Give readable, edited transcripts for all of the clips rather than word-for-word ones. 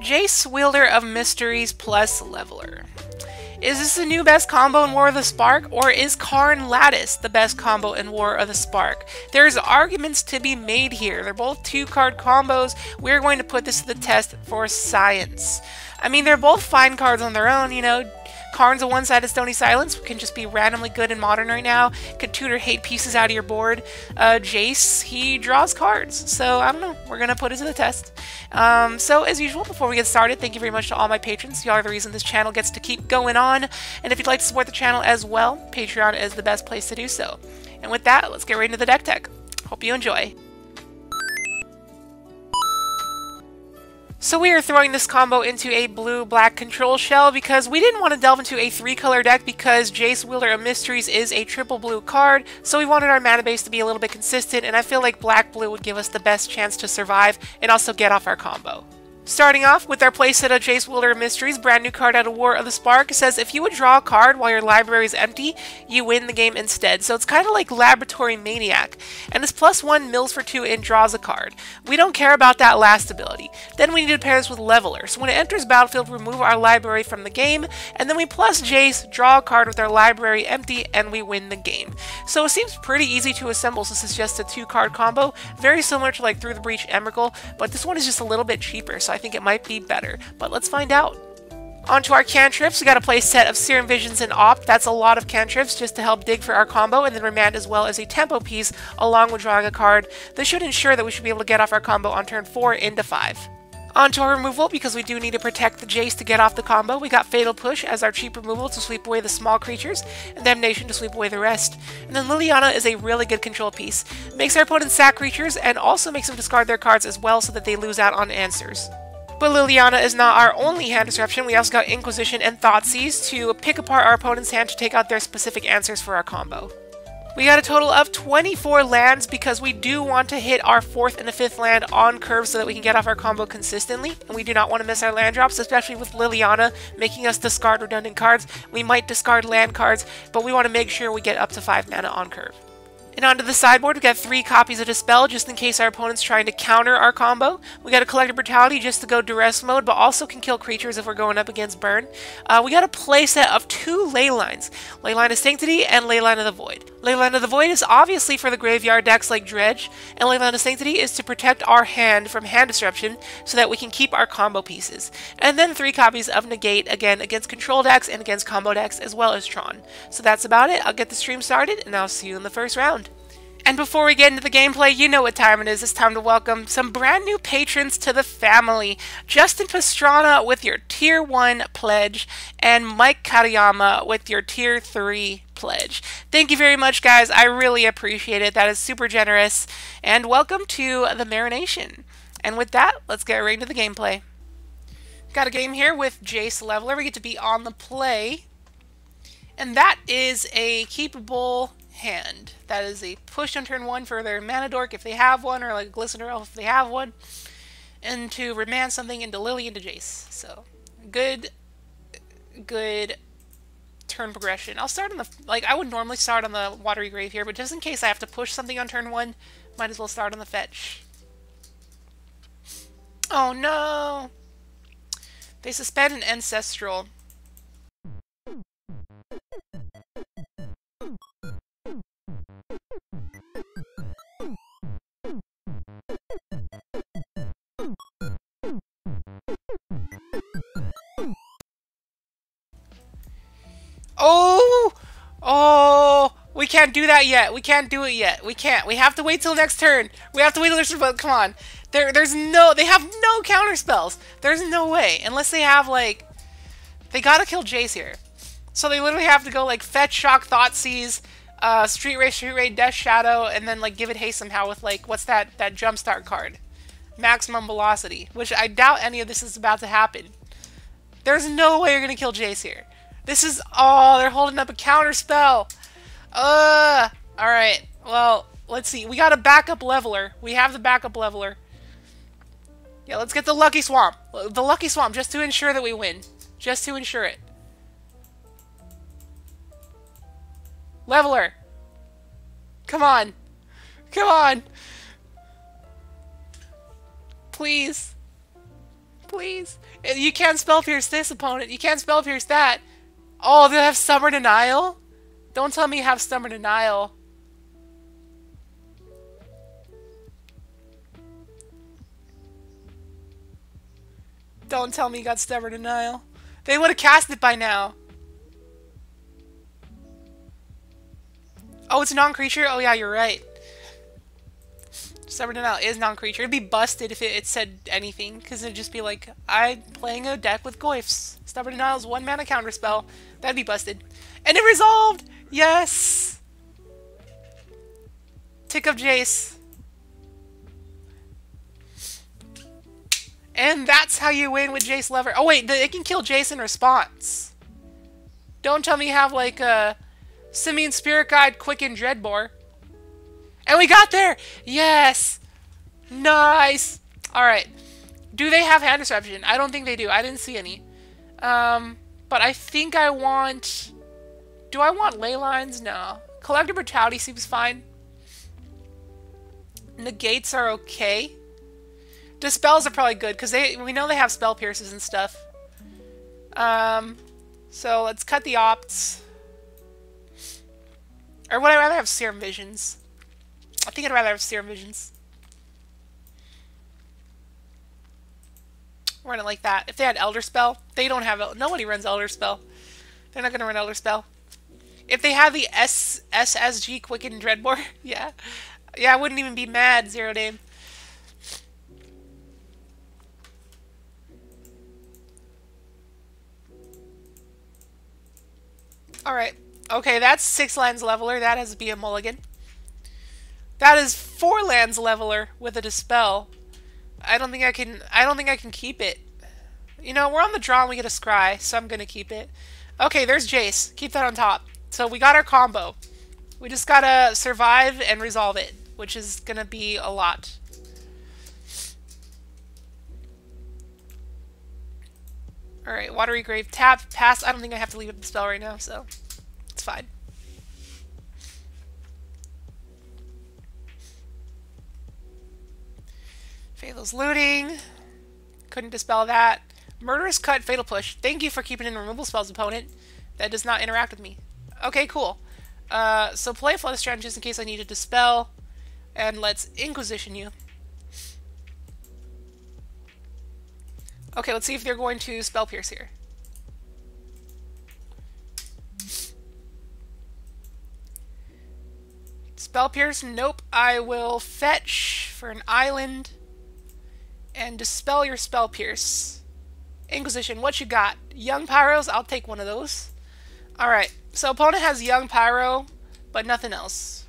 Jace, Wielder of Mysteries plus Leveler. Is this the new best combo in War of the Spark, or is Karn Lattice the best combo in War of the Spark? There's arguments to be made here. They're both two-card combos. We're going to put this to the test for science. I mean, they're both fine cards on their own, you know. Karn's a one-sided Stony Silence, can just be randomly good in Modern right now, could tutor hate pieces out of your board. Jace, he draws cards, so I don't know, we're gonna put it to the test. So as usual, before we get started, thank you very much to all my patrons. You are the reason this channel gets to keep going on, and if you'd like to support the channel as well, Patreon is the best place to do so. And with that, let's get right into the deck tech. Hope you enjoy. So we are throwing this combo into a blue-black control shell because we didn't want to delve into a three-color deck because Jace, Wielder of Mysteries is a triple blue card, so we wanted our mana base to be a little bit consistent, and I feel like black-blue would give us the best chance to survive and also get off our combo. Starting off with our playset of Jace, Wielder of Mysteries, brand new card out of War of the Spark. It says if you would draw a card while your library is empty, you win the game instead. So it's kind of like Laboratory Maniac. And this +1 mills for 2 and draws a card. We don't care about that last ability. Then we need to pair this with Leveler. So when it enters battlefield, remove our library from the game, and then we plus Jace, draw a card with our library empty, and we win the game. So it seems pretty easy to assemble since it's just a two-card combo, very similar to like Through the Breach Emrakul, but this one is just a little bit cheaper. So I think it might be better, but let's find out. On to our cantrips, we got a play set of Serum Visions and Opt. That's a lot of cantrips just to help dig for our combo, and then Remand as well as a tempo piece along with drawing a card. This should ensure that we should be able to get off our combo on turn 4 into 5. On to our removal, because we do need to protect the Jace to get off the combo, we got Fatal Push as our cheap removal to sweep away the small creatures, and Damnation to sweep away the rest. And then Liliana is a really good control piece. Makes our opponent sack creatures, and also makes them discard their cards as well so that they lose out on answers. But Liliana is not our only hand disruption. We also got Inquisition and Thoughtseize to pick apart our opponent's hand to take out their specific answers for our combo. We got a total of 24 lands because we do want to hit our 4th and the 5th land on curve so that we can get off our combo consistently, and we do not want to miss our land drops, especially with Liliana making us discard redundant cards. We might discard land cards, but we want to make sure we get up to 5 mana on curve. And onto the sideboard, we got 3 copies of Dispel just in case our opponent's trying to counter our combo. We got a Collective Brutality just to go duress mode, but also can kill creatures if we're going up against burn. We got a playset of 2 Ley Lines, Ley Line of Sanctity and Ley Line of the Void. Ley Line of the Void is obviously for the graveyard decks like Dredge, and Ley Line of Sanctity is to protect our hand from hand disruption so that we can keep our combo pieces. And then 3 copies of Negate, again against control decks and against combo decks as well as Tron. So that's about it. I'll get the stream started and I'll see you in the first round. And before we get into the gameplay, you know what time it is. It's time to welcome some brand new patrons to the family. Justin Pastrana with your Tier 1 pledge, and Mike Katayama with your Tier 3 pledge. Thank you very much, guys. I really appreciate it. That is super generous. And welcome to the Marination. And with that, let's get right into the gameplay. Got a game here with Jace, Leveler. We get to be on the play. And that is a keepable hand. That is a push on turn 1 for their mana dork if they have one, or like a Glistener Elf if they have one, and to Remand something into Lily into Jace. So good turn progression. I'll start on the, like, I would normally start on the Watery Grave here, but just in case I have to push something on turn 1, might as well start on the fetch. Oh no! They suspend an Ancestral. Oh, we can't do that yet. We can't do it yet. We can't. We have to wait till next turn. We have to wait till next turn. Come on. There's no, they have no counter spells. There's no way. Unless they have, like, they gotta kill Jace here. So they literally have to go, like, fetch, shock, Thoughtseize, Street Raid, Death Shadow, and then, like, give it haste somehow with, like, what's that Jumpstart card? Maximum Velocity, which I doubt any of this is about to happen. There's no way you're gonna kill Jace here. This is, oh, they're holding up a counter spell. All right. Well, let's see. We got a backup Leveler. We have the backup Leveler. Yeah, let's get the Lucky Swamp. The Lucky Swamp, just to ensure that we win. Just to ensure it. Leveler. Come on. Come on. Please. please. You can't spell pierce this opponent. You can't spell pierce that. Oh, they have Stubborn Denial? Don't tell me you have Stubborn Denial. Don't tell me you got Stubborn Denial. They would have cast it by now. Oh, it's a non-creature? Oh yeah, you're right. Stubborn Denial is non-creature. It'd be busted if it said anything, because it'd just be like, I'm playing a deck with Goyfs. Stubborn Denial's 1 mana counterspell. That'd be busted. And it resolved! Yes! Tick up Jace. And that's how you win with Jace Lever. Oh wait, it can kill Jace in response. Don't tell me you have like a Simian Spirit Guide, Quicken Dreadbore. And we got there! Yes! Nice! Alright. Do they have hand disruption? I don't think they do. I didn't see any. But I think I want... Do I want Ley Lines? No. Collective Brutality seems fine. Negates are okay. Dispels are probably good, because we know they have spell pierces and stuff. So let's cut the opts. Or would I rather have Serum Visions? I think I'd rather have Serum Visions. Run it like that. If they had Elder Spell, they don't have it. Nobody runs Elder Spell. They're not going to run Elder Spell. If they had the SSG Quicken Dreadbore, yeah. Yeah, I wouldn't even be mad, Zero Dame. Alright. Okay, that's 6 lands leveler. That has to be a mulligan. That is 4 lands leveler with a dispel. I don't think I can keep it. You know, we're on the draw and we get a scry, so I'm gonna keep it. Okay, there's Jace. Keep that on top. So we got our combo. We just gotta survive and resolve it, which is gonna be a lot. Alright, Watery Grave, tap, pass. I don't think I have to leave up the spell right now, so it's fine. Fatal's looting. Couldn't dispel that. Murderous Cut, Fatal Push. Thank you for keeping in removal spells, opponent. That does not interact with me. Okay, cool. So play Flood Strand just in case I need to dispel. And let's Inquisition you. Okay, let's see if they're going to Spell Pierce here. Spell Pierce, nope. I will fetch for an island and dispel your Spell Pierce. Inquisition, what you got? Young Pyros, I'll take one of those. Alright, so opponent has Young Pyro, but nothing else.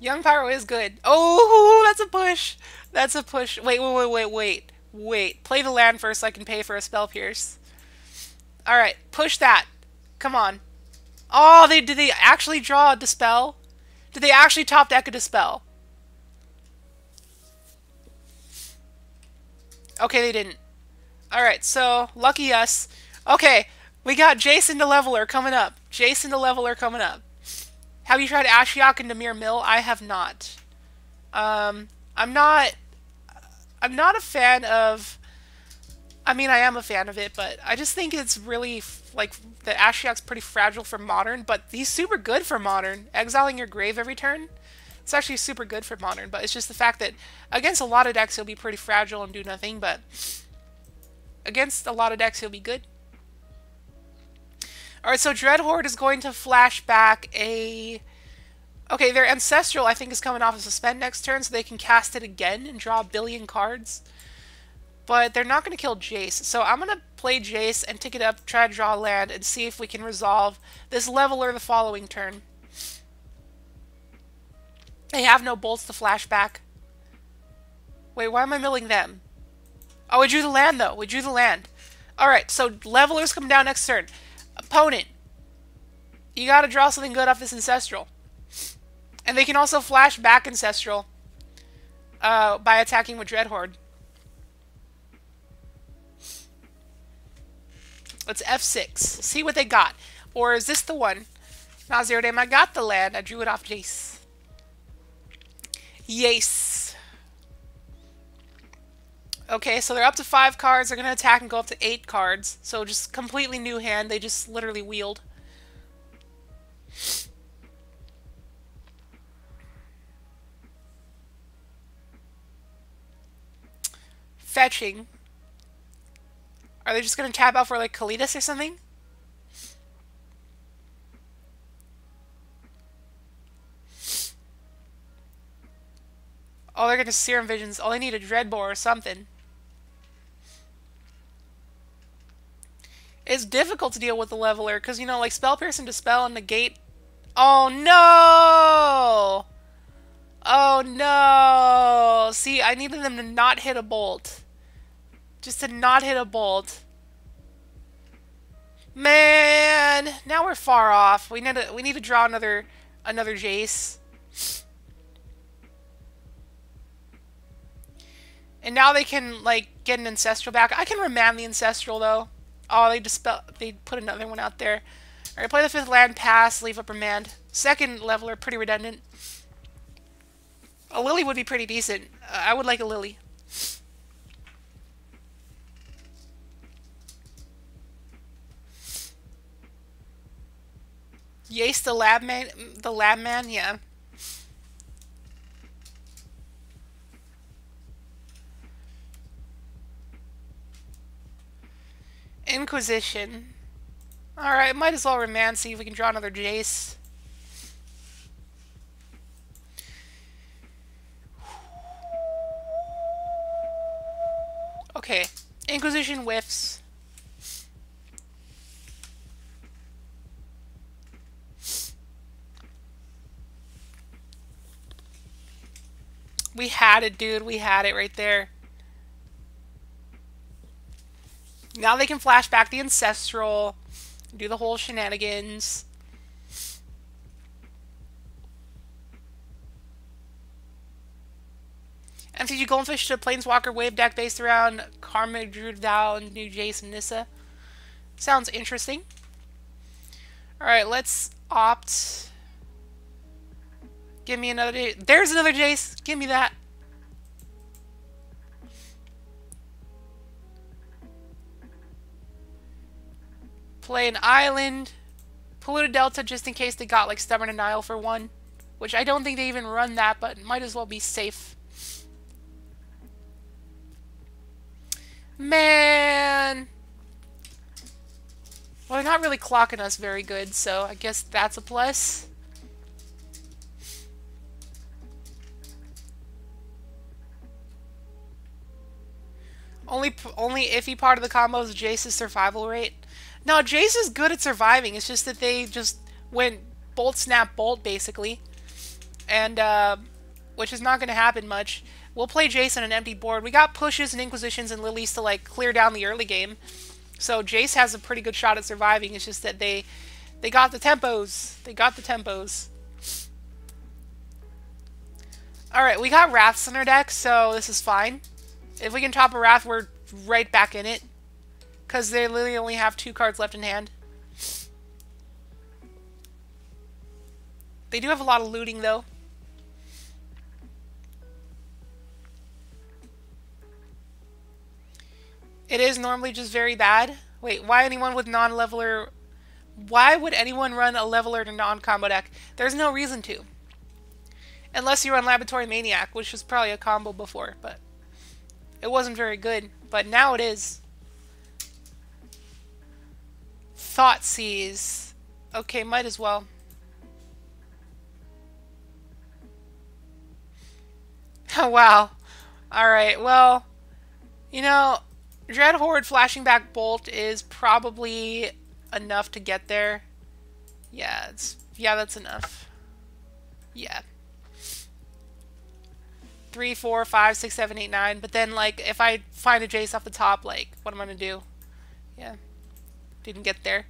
Young Pyro is good. Oh, that's a push. That's a push. Wait. Play the land first so I can pay for a Spell Pierce. Alright, push that. Come on. Oh, did they actually draw a Dispel? Did they actually top deck a Dispel? Okay, they didn't. Alright, so lucky us. Okay, we got Jason the Leveler coming up. Jason the Leveler coming up. Have you tried Ashiok and Namir Mill? I have not. I'm not a fan of... I mean, I am a fan of it, but I just think it's really, like, the Ashiok's pretty fragile for Modern, but he's super good for Modern. Exiling your grave every turn, it's actually super good for Modern, but it's just the fact that against a lot of decks, he'll be pretty fragile and do nothing, but against a lot of decks, he'll be good. Alright, so Dreadhorde is going to flash back a... Okay, their Ancestral, I think, is coming off of Suspend next turn, so they can cast it again and draw 1 billion cards. But they're not going to kill Jace, so I'm going to play Jace and tick it up, try to draw land, and see if we can resolve this Leveler the following turn. They have no bolts to flash back. Wait, why am I milling them? Oh, we drew the land, though. We drew the land. Alright, so Levelers come down next turn. Opponent, you got to draw something good off this Ancestral. And they can also flash back Ancestral by attacking with Dreadhorde. Let's F6. See what they got. Or is this the one? Now zero damage. I got the land. I drew it off Jace. Yes. Okay, so they're up to 5 cards. They're going to attack and go up to 8 cards. So just completely new hand. They just literally wheeled. Fetching. Are they just going to tap out for like Kalidas or something? Oh, they're going to Serum Visions. Oh, they need a Dreadbore or something. It's difficult to deal with the Leveler because, you know, like Spell Pierce and Dispel and Negate. Oh, no! Oh, no! See, I needed them to not hit a Bolt. Just to not hit a Bolt. Man! Now we're far off. We need to draw another Jace. And now they can, like, get an Ancestral back. I can Remand the Ancestral, though. Oh, they put another one out there. Alright, play the 5th land, pass, leave up Remand. 2nd Leveler, pretty redundant. A Lily would be pretty decent. I would like a Lily. Jace the Lab Man? The Lab Man? Yeah. Inquisition. Alright, might as well Remand, see if we can draw another Jace. Okay, Inquisition whiffs. We had it, dude. We had it right there. Now they can flash back the Ancestral, do the whole shenanigans. MCG Goldfish to Planeswalker Wave deck based around Karma, Drew Down, New Jace, and Nissa. Sounds interesting. Alright, let's Opt. Give me another Jace. There's another Jace! Give me that! Play an island. Polluted Delta just in case they got like Stubborn Denial for 1. Which I don't think they even run that, but might as well be safe. Man! Well, they're not really clocking us very good, so I guess that's a plus. Only iffy part of the combo is Jace's survival rate. No, Jace is good at surviving. It's just that they just went Bolt, Snap, Bolt, basically. And, which is not going to happen much. We'll play Jace on an empty board. We got pushes and Inquisitions and Lilies to, like, clear down the early game. So Jace has a pretty good shot at surviving. It's just that they got the tempos. They got the tempos. Alright, we got Wraths in our deck, so this is fine. If we can top a Wrath, we're right back in it. Because they literally only have 2 cards left in hand. They do have a lot of looting, though. It is normally just very bad. Wait, why anyone with non-leveler... Why would anyone run a Leveler to non-combo deck? There's no reason to. Unless you run Laboratory Maniac, which was probably a combo before, but... It wasn't very good, but now it is. Thoughtseize. Okay, might as well. Oh, wow. Alright, well, you know, Dread Horde flashing back Bolt is probably enough to get there. Yeah, that's enough. Yeah. 3, 4, 5, 6, 7, 8, 9. But then, like, if I find a Jace off the top, like, what am I going to do? Yeah. Didn't get there.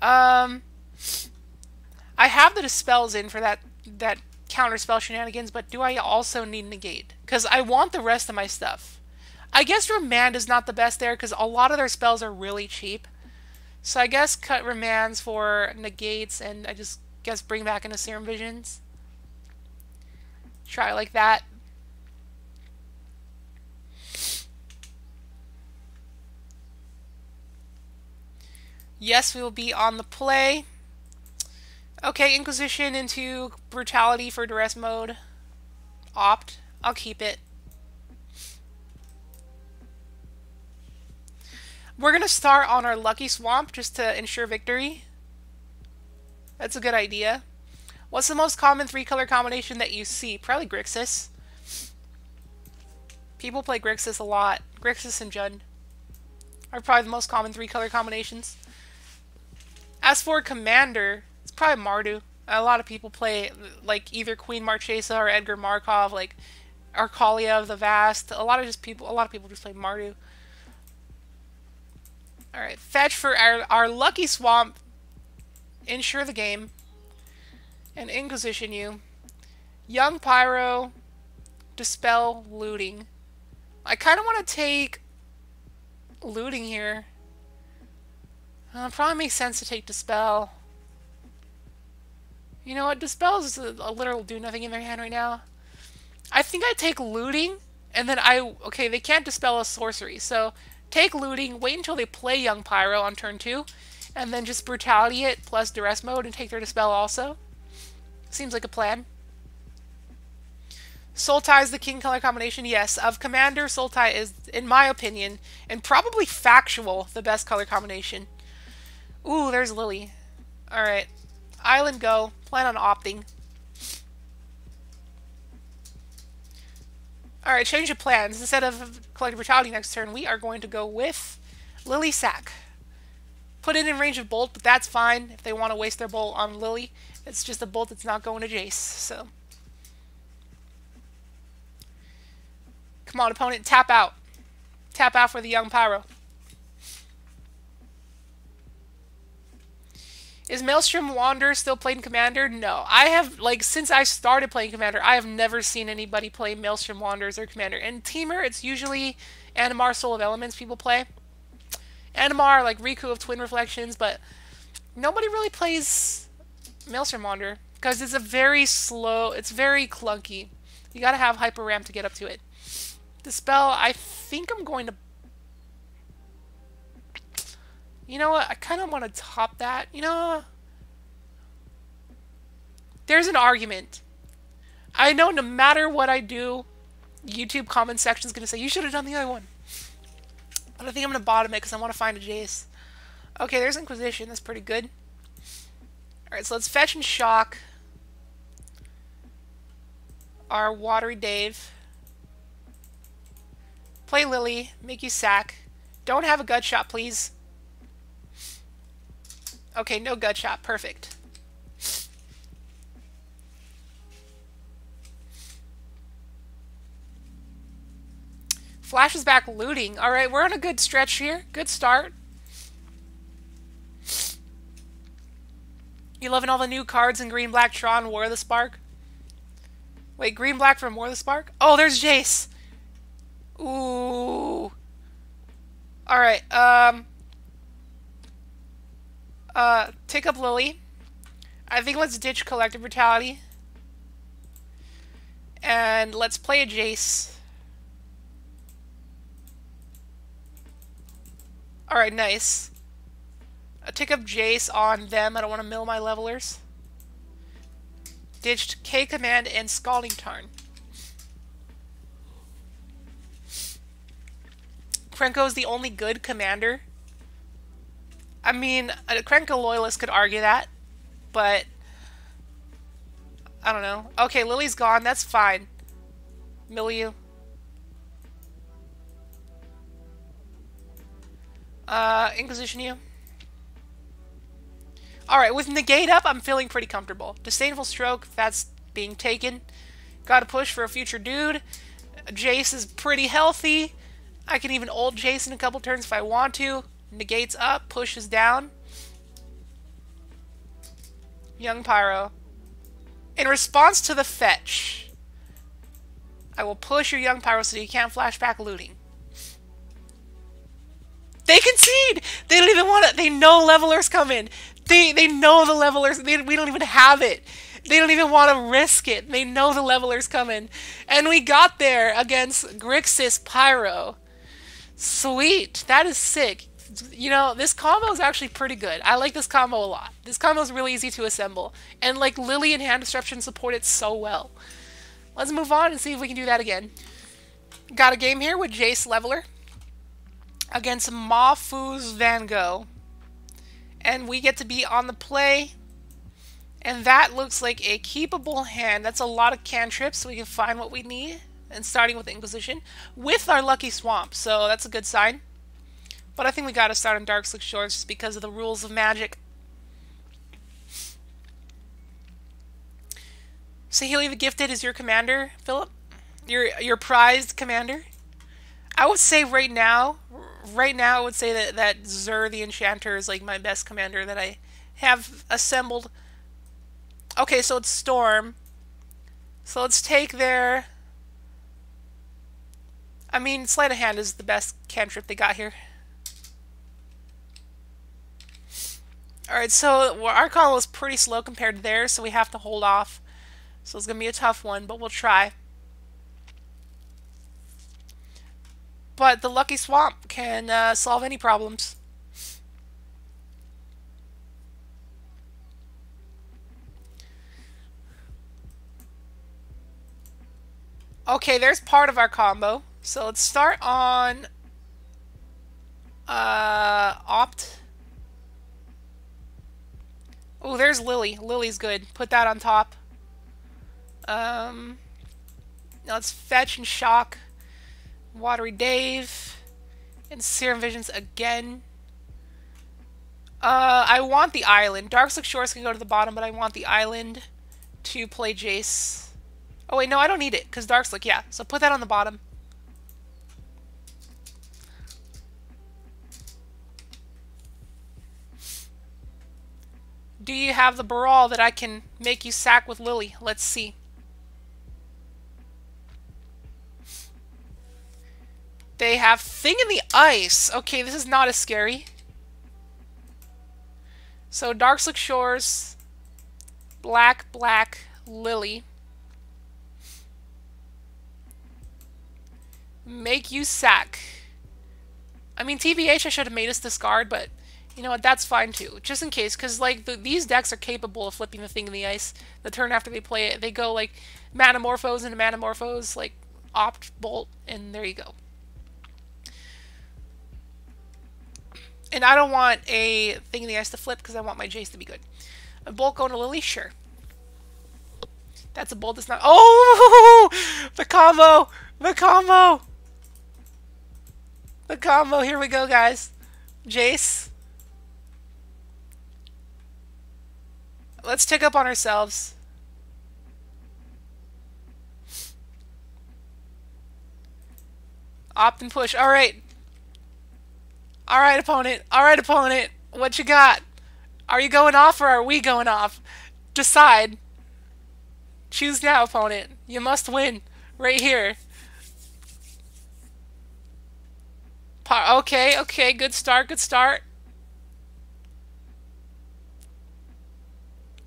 I have the Dispels in for that counter spell shenanigans, but do I also need Negate? Because I want the rest of my stuff. I guess Remand is not the best there because a lot of their spells are really cheap. So I guess cut Remands for Negates, and I just Guess bring back into Serum Visions. Try like that. Yes, we will be on the play. Okay, Inquisition into Brutality for Duress Mode. Opt. I'll keep it. We're going to start on our Lucky Swamp just to ensure victory. That's a good idea. What's the most common three-color combination that you see? Probably Grixis. People play Grixis a lot. Grixis and Jund are probably the most common three-color combinations. As for Commander, it's probably Mardu. A lot of people play like either Queen Marchesa or Edgar Markov, like Arcalia of the Vast. A lot of people just play Mardu. All right, fetch for our Lucky Swamp. Ensure the game and Inquisition you. Young Pyro, Dispel, Looting. I kind of want to take Looting here. Probably makes sense to take Dispel. You know what? Dispel is a literal do-nothing in their hand right now. I think I take Looting, and then okay, they can't Dispel a sorcery, so take Looting, wait until they play Young Pyro on turn 2, and then just Brutality it plus Duress Mode and take their Dispel also. Seems like a plan. Soul Tie is the king color combination. Yes, of Commander, Soul Tie is, in my opinion, and probably factual, the best color combination. Ooh, there's Lily. Alright. Island go. Plan on opting. Alright, change of plans. Instead of Collective Brutality next turn, we are going to go with Lily Sack. Put it in range of Bolt, but that's fine if they want to waste their Bolt on Lily. It's just a Bolt that's not going to Jace, so. Come on, opponent, tap out. Tap out for the Young Pyro. Is Maelstrom Wander still playing Commander? No. I have, like, since I started playing Commander, I have never seen anybody play Maelstrom Wanders or Commander. And Teamer, it's usually Anamar, Soul of Elements people play. Anamar, like Riku of Twin Reflections, but nobody really plays Maelstrom Wander because it's a very slow, it's very clunky. You gotta have Hyper Ramp to get up to it. Dispel, I think I'm going to... You know what? I kind of want to top that. You know, there's an argument. I know no matter what I do, YouTube comment section is going to say, you should have done the other one. But I think I'm going to bottom it because I want to find a Jace. Okay, there's Inquisition. That's pretty good. Alright, so let's fetch and shock our Watery Dave. Play Lily. Make you sack. Don't have a gut shot, please. Okay, no gut shot. Perfect. Flashes back Looting. Alright, we're on a good stretch here. Good start. You loving all the new cards in Green Black Tron, War of the Spark? Wait, Green Black from War of the Spark? Oh, there's Jace! Ooh. Alright, tick up Lily. I think let's ditch Collective Brutality. And let's play a Jace. Alright, nice. I'll tick up Jace on them. I don't want to mill my levelers. Ditched K Command and Scalding Tarn. Krenko is the only good commander. I mean, a Krenko loyalist could argue that, but I don't know. Okay, Lily's gone. That's fine. Milieu. Inquisition you. Alright, with Negate up, I'm feeling pretty comfortable. Disdainful Stroke, that's being taken. Gotta push for a future dude. Jace is pretty healthy. I can even old Jace in a couple turns if I want to. Negates up, pushes down. Young Pyro. In response to the fetch, I will push your Young Pyro so you can't flashback Looting. They concede! They don't even want it. They know levelers come in. They know the leveler's... We don't even have it. They don't even want to risk it. They know the leveler's coming. And we got there against Grixis Pyro. Sweet. That is sick. You know, this combo is actually pretty good. I like this combo a lot. This combo is really easy to assemble. And, like, Lily and Hand Disruption support it so well. Let's move on and see if we can do that again. Got a game here with Jace Leveler against Mahfouz Van Gogh. And we get to be on the play. And that looks like a keepable hand. That's a lot of cantrips, so we can find what we need. And starting with Inquisition with our Lucky Swamp. So that's a good sign. But I think we got to start on Dark Slick Shores just because of the rules of Magic. Sahili the Gifted is your commander, Philip? Your prized commander? I would say right now I would say that Xur the Enchanter is like my best commander that I have assembled. Okay, so it's Storm. So let's take their... I mean, Sleight of Hand is the best cantrip they got here. Alright, so our combo is pretty slow compared to theirs, so we have to hold off. So it's going to be a tough one, but we'll try. But the Lucky Swamp can solve any problems. Okay, there's part of our combo. So let's start on Opt. Oh, there's Lily. Lily's good. Put that on top. Now let's fetch and shock Watery Grave and Serum Visions again. I want the island. Dark Slick Shores can go to the bottom, but I want the island to play Jace. Oh wait, no, I don't need it because Dark Slick, yeah. So put that on the bottom. Do you have the Brawl that I can make you sack with Lily? Let's see. They have Thing in the Ice. Okay, this is not as scary. So Dark Slick Shores, black, Lily. Make you sack. I mean, TBH, I should have made us discard, but you know what, that's fine too, just in case, because like these decks are capable of flipping the Thing in the Ice the turn after they play it. They go like Metamorphose into Metamorphose, like Opt, Bolt, and there you go. And I don't want a Thing in the Ice to flip because I want my Jace to be good. A Bolt going to Lily? Sure. That's a Bolt that's not... Oh! The combo! Here we go, guys. Jace. Let's tick up on ourselves. Opt and push. Alright. Alright, opponent. Alright, opponent. What you got? Are you going off or are we going off? Decide. Choose now, opponent. You must win. Right here. Okay, good start.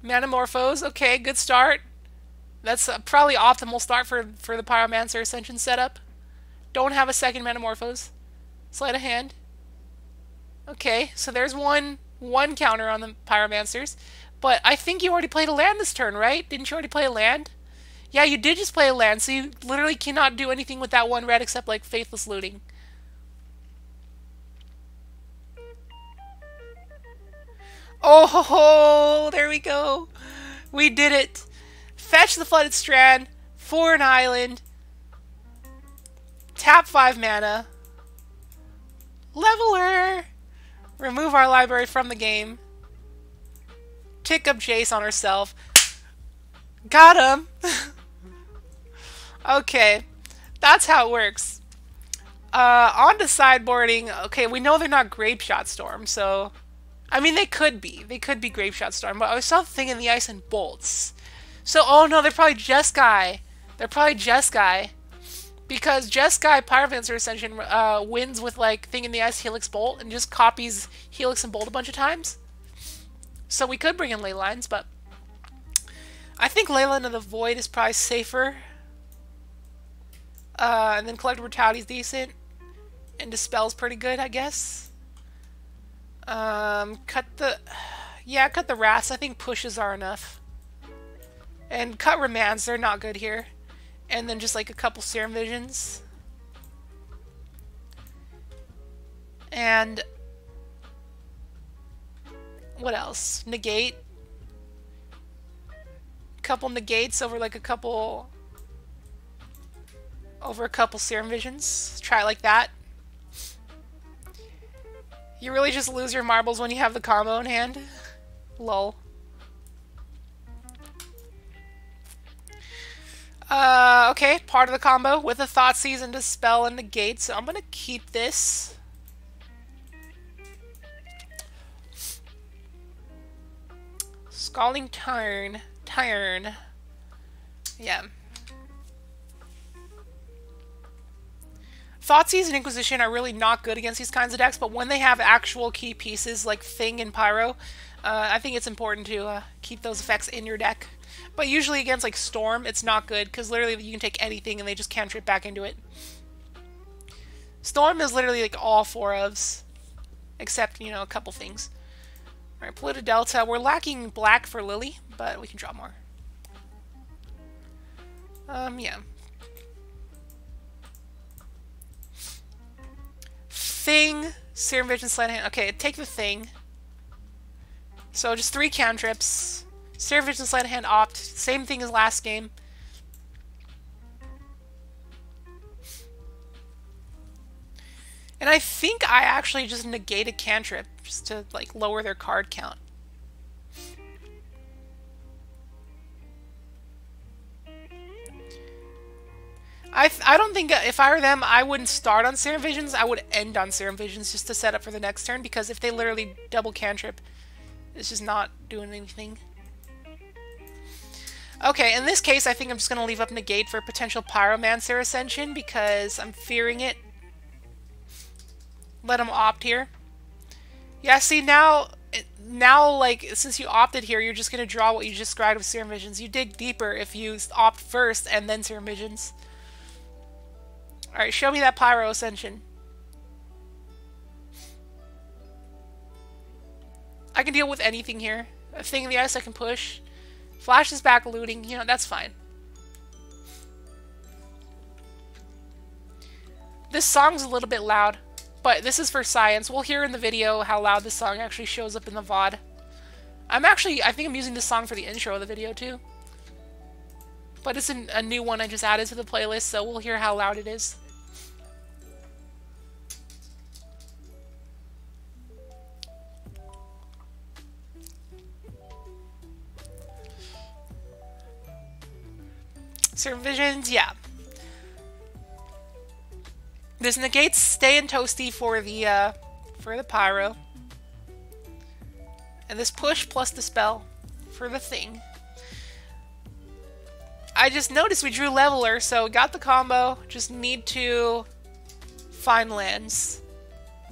Metamorphose, okay, good start. That's probably optimal start for the Pyromancer Ascension setup. Don't have a second Metamorphose. Sleight of Hand. Okay, so there's one counter on the Pyromancers. But I think you already played a land this turn, right? Didn't you already play a land? Yeah, you did just play a land, so you literally cannot do anything with that one red except, like, Faithless Looting. Oh, ho, ho, there we go. We did it. Fetch the Flooded Strand for an island. Tap 5 mana. Leveler. Remove our library from the game. Tick up Jace on herself. Got him. Okay. That's how it works. On to sideboarding. Okay, we know they're not Grapeshot Storm, so... I mean, they could be. They could be Grapeshot Storm, but I saw the Thing in the Ice and Bolts. So, oh no, they're probably Jeskai. Because Jeskai Pyromancer Ascension wins with, like, Thing in the Ice, Helix, Bolt, and just copies Helix and Bolt a bunch of times. So we could bring in Ley Lines, but I think Leyline of the Void is probably safer. And then Collective Brutality is decent. And Dispel's pretty good, I guess. Cut the Wraths. I think pushes are enough. And cut Remands. They're not good here. And then just like a couple Serum Visions. And what else? Negate. Couple Negates over like a couple... over a couple Serum Visions. Try it like that. You really just lose your marbles when you have the combo in hand. Lol. Okay, part of the combo with a Thoughtseize and Dispel and Negate, so I'm gonna keep this. Scalding Turn. Yeah. Thoughtseize and Inquisition are really not good against these kinds of decks, but when they have actual key pieces like Thing and Pyro, I think it's important to keep those effects in your deck. But usually against like Storm, it's not good, because literally you can take anything and they just cantrip back into it. Storm is literally like all four ofs, except, you know, a couple things. Alright, Polluted Delta. We're lacking black for Lily, but we can draw more. Yeah. Thing, Serum Vision, Sleight of Hand. Okay, take the Thing. So just three cantrips. Serum Vision, Sleight of Hand, Opt. Same thing as last game. And I think I actually just negate a cantrip just to like lower their card count. I don't think, if I were them, I wouldn't start on Serum Visions. I would end on Serum Visions just to set up for the next turn, because if they literally double cantrip, it's just not doing anything. Okay, in this case, I think I'm just going to leave up Negate for potential Pyromancer Ascension, because I'm fearing it. Let them opt here. Yeah, see, now, like, since you opted here, you're just going to draw what you described with Serum Visions. You dig deeper if you opt first and then Serum Visions. Alright, show me that Pyro Ascension. I can deal with anything here. A Thing in the Ice I can push. Flashes back looting. You know, that's fine. This song's a little bit loud, but this is for science. We'll hear in the video how loud this song actually shows up in the VOD. I think I'm using this song for the intro of the video too. But it's a new one I just added to the playlist, so we'll hear how loud it is. Serum Visions, yeah. This negates Stay and Toasty for the Pyro. And this Push plus Dispel for the Thing. I just noticed we drew Leveler, so got the combo. Just need to find lands.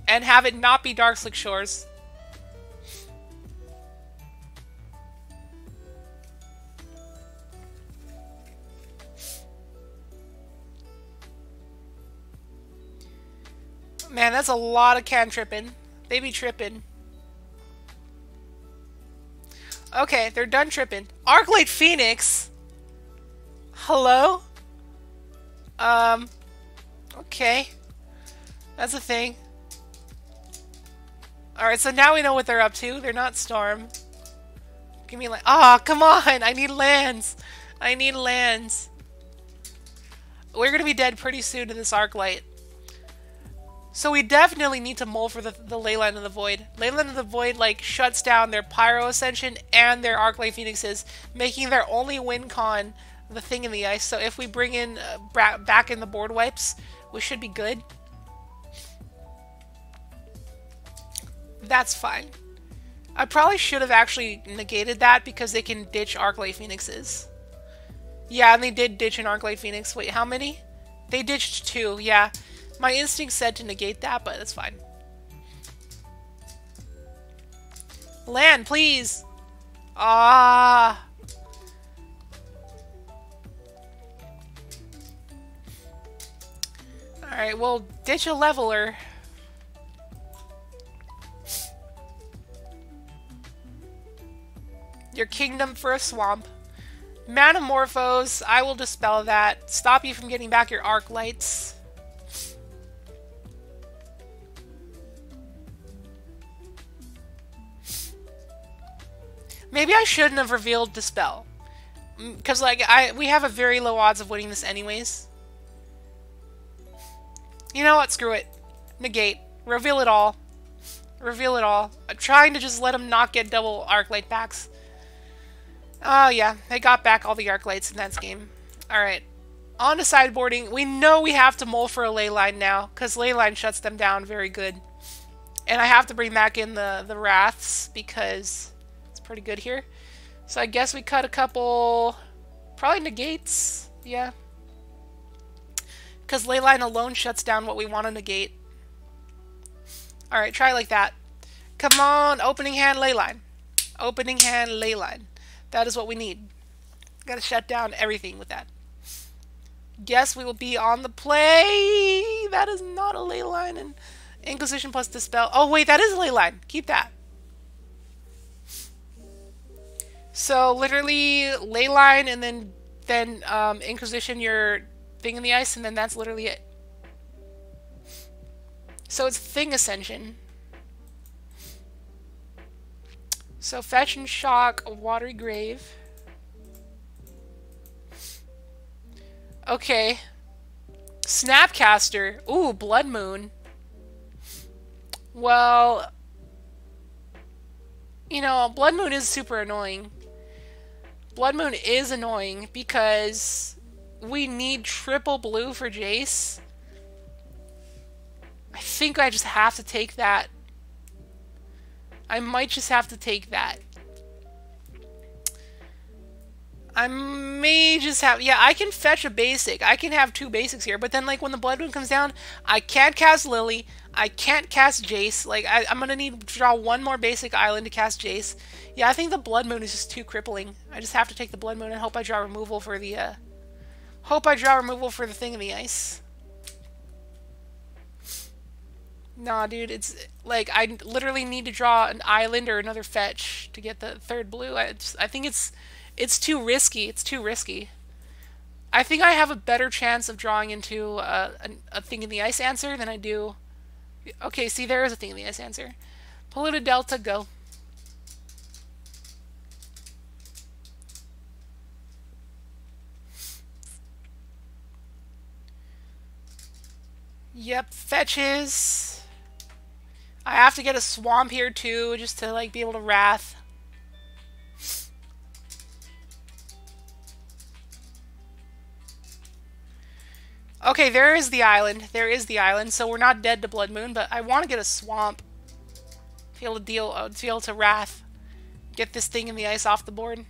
And have it not be Darkslick Shores. Man, that's a lot of cantripping. They be tripping. Okay, they're done tripping. Arclight Phoenix! Hello? Okay. That's a thing. Alright, so now we know what they're up to. They're not Storm. Give me land. Ah, oh, come on! I need lands! I need lands. We're gonna be dead pretty soon to this Arclight. So we definitely need to mull for the Leyline of the Void. Leyline of the Void, like, shuts down their Pyro Ascension and their Arclight Phoenixes, making their only win con the Thing in the Ice. So if we bring in back in the board wipes, we should be good. That's fine. I probably should have actually negated that, because they can ditch Arclight Phoenixes. Yeah, and they did ditch an Arclight Phoenix. Wait, how many? They ditched two, yeah. My instinct said to negate that, but that's fine. Land, please! Ah! Alright, we'll ditch a leveler. Your kingdom for a swamp. Metamorphose, I will dispel that. Stop you from getting back your arc lights. Maybe I shouldn't have revealed Dispel. Because, like, we have a very low odds of winning this anyways. You know what? Screw it. Negate. Reveal it all. Reveal it all. I'm trying to just let him not get double Arclight backs. Oh, yeah. They got back all the Arclights in that game. Alright. On to sideboarding. We know we have to mull for a Leyline now. Because Leyline shuts them down very good. And I have to bring back in the Wraths. Because... pretty good here. So I guess we cut a couple, probably negates, yeah. Because Leyline alone shuts down what we want to negate. Alright, try like that. Come on, opening hand Leyline. Opening hand Leyline. That is what we need. Gotta shut down everything with that. Guess we will be on the play. That is not a Leyline. And Inquisition plus Dispel. Oh wait, that is a Leyline. Keep that. So literally Leyline and then Inquisition your Thing in the Ice, and then that's literally it. So it's Thing Ascension. So Fetch and Shock, Watery Grave. Okay. Snapcaster. Ooh, Blood Moon. Well, you know, Blood Moon is super annoying. Blood Moon is annoying because we need triple blue for Jace. I think I just have to take that. I might just have to take that. I may just have... yeah, I can fetch a basic. I can have two basics here. But then, like, when the Blood Moon comes down, I can't cast Lily. I can't cast Jace. Like, I'm going to need to draw one more basic island to cast Jace. Yeah, I think the Blood Moon is just too crippling. I just have to take the Blood Moon and hope I draw removal for the, hope I draw removal for the Thing in the Ice. Nah, dude, it's, like, I literally need to draw an island or another fetch to get the third blue. I think it's too risky. It's too risky. I think I have a better chance of drawing into a Thing in the Ice answer than I do... okay, see, there is a Thing in the Ice answer. Polluted Delta, go. Yep, fetches. I have to get a swamp here too, just to like be able to wrath. Okay, there is the island. There is the island. So we're not dead to Blood Moon, but I want to get a swamp. Feel to deal, feel to wrath. Get this Thing in the Ice off the board.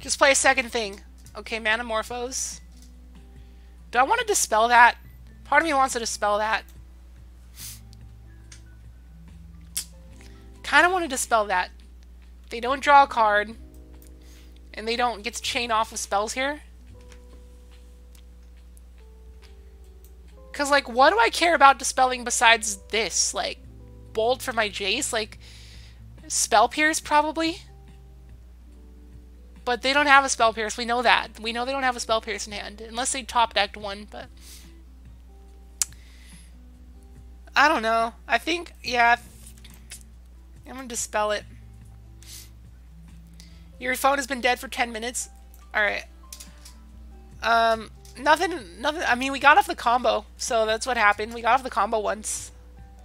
Just play a second thing. Okay, Metamorphose. Do I want to dispel that? Part of me wants to dispel that. Kind of want to dispel that. They don't draw a card. And they don't get to chain off with spells here. Because, like, what do I care about dispelling besides this? Like, Bolt for my Jace? Like, Spell Pierce, probably? But they don't have a Spell Pierce. We know that. We know they don't have a Spell Pierce in hand. Unless they top decked one, but... I don't know. I think, yeah... I'm gonna dispel it. Your phone has been dead for 10 minutes. Alright. Nothing. I mean, we got off the combo. So that's what happened. We got off the combo once.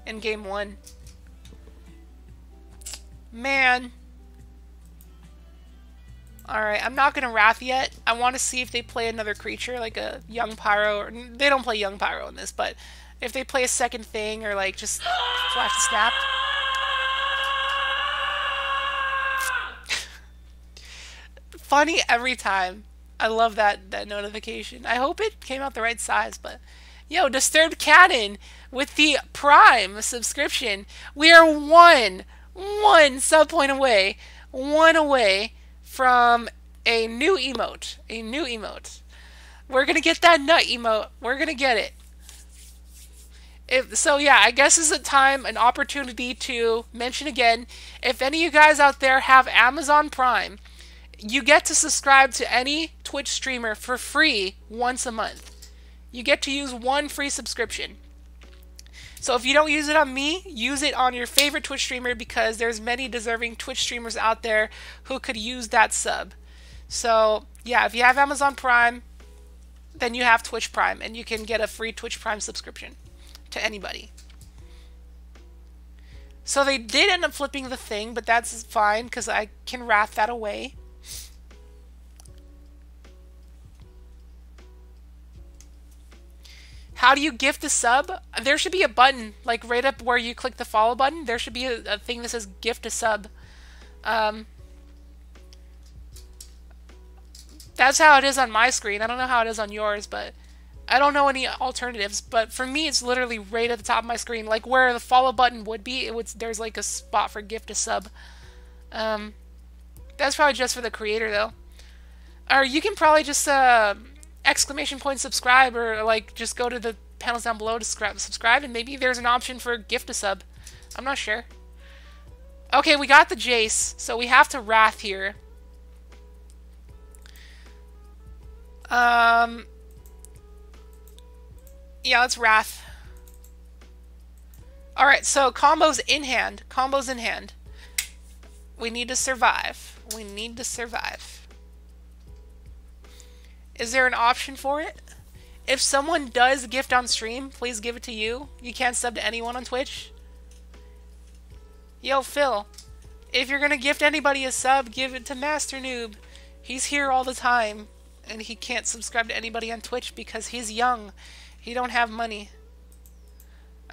In game one. Man. Alright, I'm not going to wrath yet. I want to see if they play another creature, like a young pyro. Or, they don't play young pyro in this, but if they play a second thing or like just flash the snap. Funny every time. I love that notification. I hope it came out the right size, but Yo, Disturbed Canon with the Prime subscription. We are one sub point away, from a new emote, We're going to get that nut emote. We're going to get it. So yeah, I guess this is a time, an opportunity to mention again, if any of you guys out there have Amazon Prime, you get to subscribe to any Twitch streamer for free once a month. You get to use one free subscription. So if you don't use it on me, use it on your favorite Twitch streamer, because there's many deserving Twitch streamers out there who could use that sub. So yeah, if you have Amazon Prime, then you have Twitch Prime, and you can get a free Twitch Prime subscription to anybody. So they did end up flipping the thing, but that's fine because I can wrap that away. How do you gift the sub? There should be a button, like right up where you click the follow button, there should be a thing that says gift a sub. That's how it is on my screen. I don't know how it is on yours, but I don't know any alternatives. But for me, it's literally right at the top of my screen, like where the follow button would be. There's like a spot for gift a sub. That's probably just for the creator though. Or you can probably just exclamation point subscribe, or like just go to the panels down below to subscribe, and maybe there's an option for gift a sub. I'm not sure. Okay, we got the Jace, so we have to Wrath here. Yeah, let's Wrath. Alright, so combos in hand. We need to survive. Is there an option for it? If someone does gift on stream, please give it to you. You can't sub to anyone on Twitch. Yo, Phil. If you're gonna gift anybody a sub, give it to Master Noob. He's here all the time, and he can't subscribe to anybody on Twitch because he's young. He don't have money.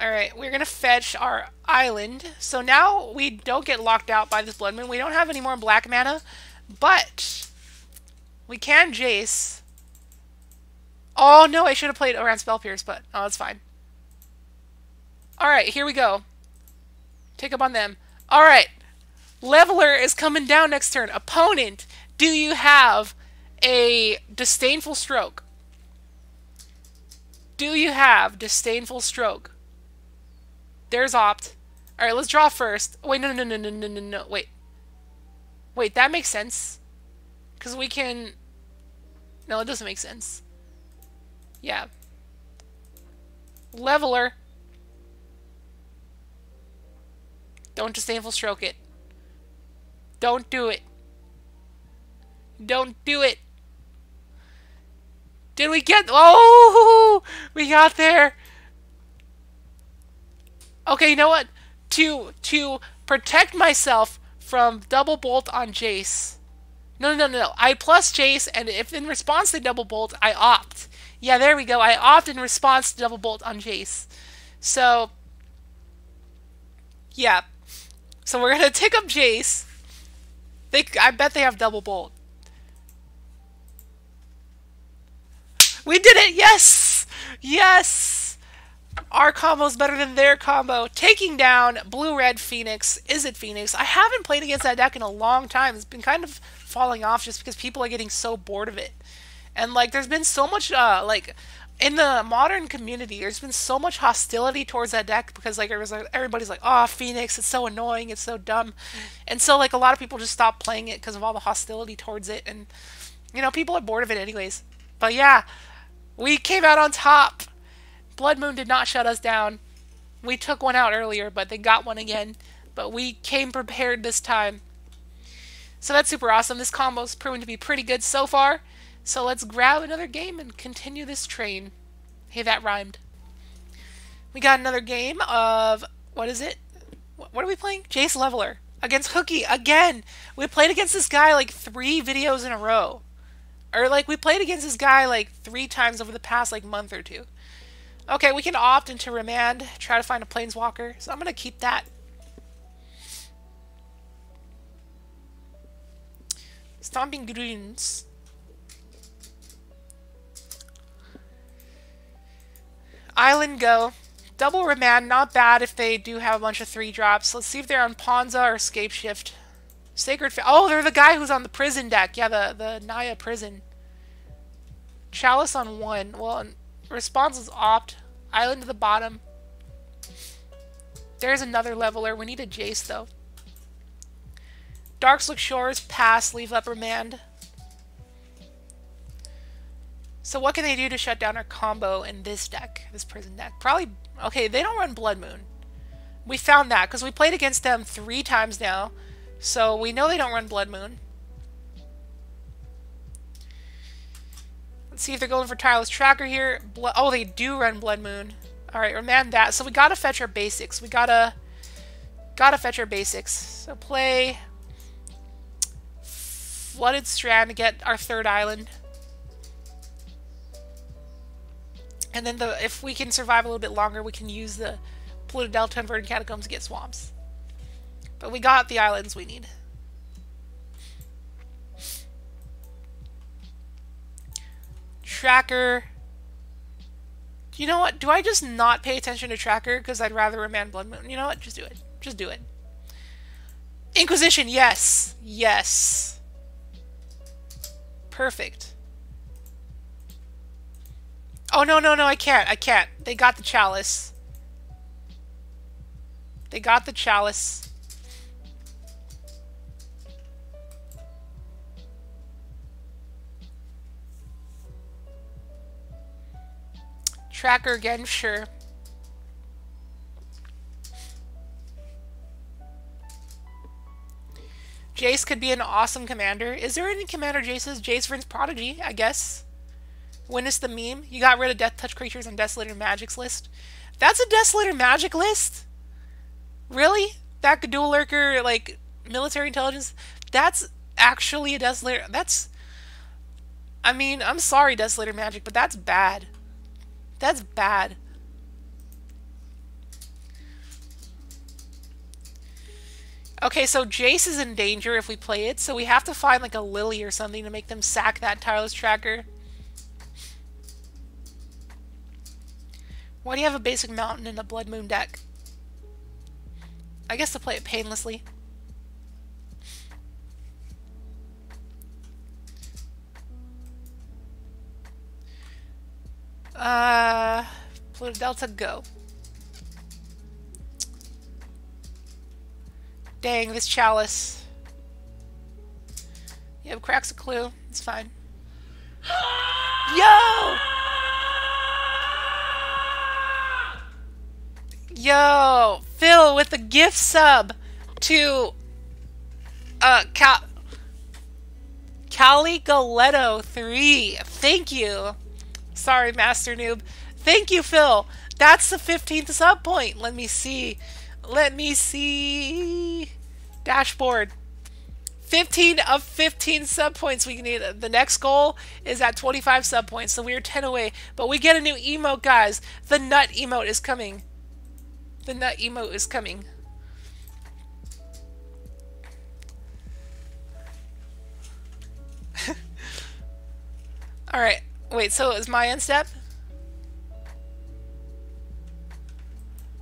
Alright, we're gonna fetch our island. So now we don't get locked out by this Blood Moon. We don't have any more black mana, but we can Jace. Oh no, I should have played around Spell Pierce, but oh, it's fine. Alright, here we go. Pick up on them. Alright, Leveler is coming down next turn. Opponent, do you have a Disdainful Stroke? There's Opt. Alright, let's draw first. Wait, no, wait, that makes sense. Because we can... No, it doesn't make sense. Yeah. Leveler. Don't Disdainful Stroke it. Don't do it. Don't do it. Did we get... Oh! We got there. Okay, you know what? To protect myself from double bolt on Jace. No. I plus Jace, and if in response to double bolt, I opt. Yeah, there we go. I opt in response to double bolt on Jace. So, yeah. So we're going to pick up Jace. I bet they have double bolt. We did it! Yes! Yes! Our combo's better than their combo. Taking down Blue-Red Phoenix. Is it Phoenix? I haven't played against that deck in a long time. It's been kind of falling off just because people are getting so bored of it. And, like, there's been so much, like, in the modern community, there's been so much hostility towards that deck because, like, everybody's like, oh, Phoenix, it's so annoying, it's so dumb. And so, like, a lot of people just stopped playing it because of all the hostility towards it. And, you know, people are bored of it anyways. But, yeah, we came out on top. Blood Moon did not shut us down. We took one out earlier, but they got one again. But we came prepared this time. So that's super awesome. This combo's proven to be pretty good so far. So let's grab another game and continue this train. Hey, that rhymed. We got another game of... What is it? What are we playing? Jace Leveler against Hookie again. We played against this guy like 3 videos in a row. Or, like, we played against this guy, like, 3 times over the past, like, month or 2. Okay, we can opt into Remand, try to find a Planeswalker. So I'm going to keep that. Stomping Grounds. Island Go. Double Remand, not bad if they do have a bunch of 3-drops. Let's see if they're on Ponza or Scape Shift. Sacred... Oh, they're the guy who's on the prison deck. Yeah, the Naya prison. Chalice on 1. Well, response is Opt. Island to the bottom. There's another Leveler. We need a Jace, though. Darks Look Shores. Pass. Leave up Remand. So what can they do to shut down our combo in this deck? This prison deck. Probably... Okay, they don't run Blood Moon. We found that because we played against them 3 times now. So we know they don't run Blood Moon. Let's see if they're going for Tireless Tracker here. Oh, they do run Blood Moon. Alright, Remand that. So we gotta fetch our basics. We gotta fetch our basics. So play Flooded Strand to get our 3rd island. And then if we can survive a little bit longer, we can use the Polluted Delta and Verdant Catacombs to get swamps. But we got the islands we need. Tracker. You know what? Do I just not pay attention to Tracker? Because I'd rather Remand Blood Moon. You know what? Just do it. Just do it. Inquisition, yes. Yes. Perfect. Oh, no, no, no. I can't. I can't. They got the Chalice. They got the Chalice. Tracker again, sure. Jace could be an awesome commander. Is there any commander Jaces? Jace Vryn's Prodigy, I guess. Witness the meme. You got rid of Death Touch creatures on Desolator Magic's list. That's a Desolator Magic list? Really? That Dual Lurker, like, military intelligence? That's actually a Desolator. That's... I mean, I'm sorry, Desolator Magic, but that's bad. That's bad. Okay, so Jace is in danger if we play it, so we have to find like a Lily or something to make them sack that Tireless Tracker. Why do you have a basic mountain in the Blood Moon deck? I guess to play it painlessly. Polluted Delta, go. Dang, this Chalice. Yep, cracks a clue. It's fine. Yo! Yo! Phil with the gift sub to Caligaletto 3. Thank you. Sorry, Master Noob. Thank you, Phil. That's the 15th sub point. Let me see. Let me see. Dashboard. 15 of 15 sub points we need. The next goal is at 25 sub points, so we are 10 away. But we get a new emote, guys. The nut emote is coming. The nut emote is coming. All right. Wait, so it was my end step?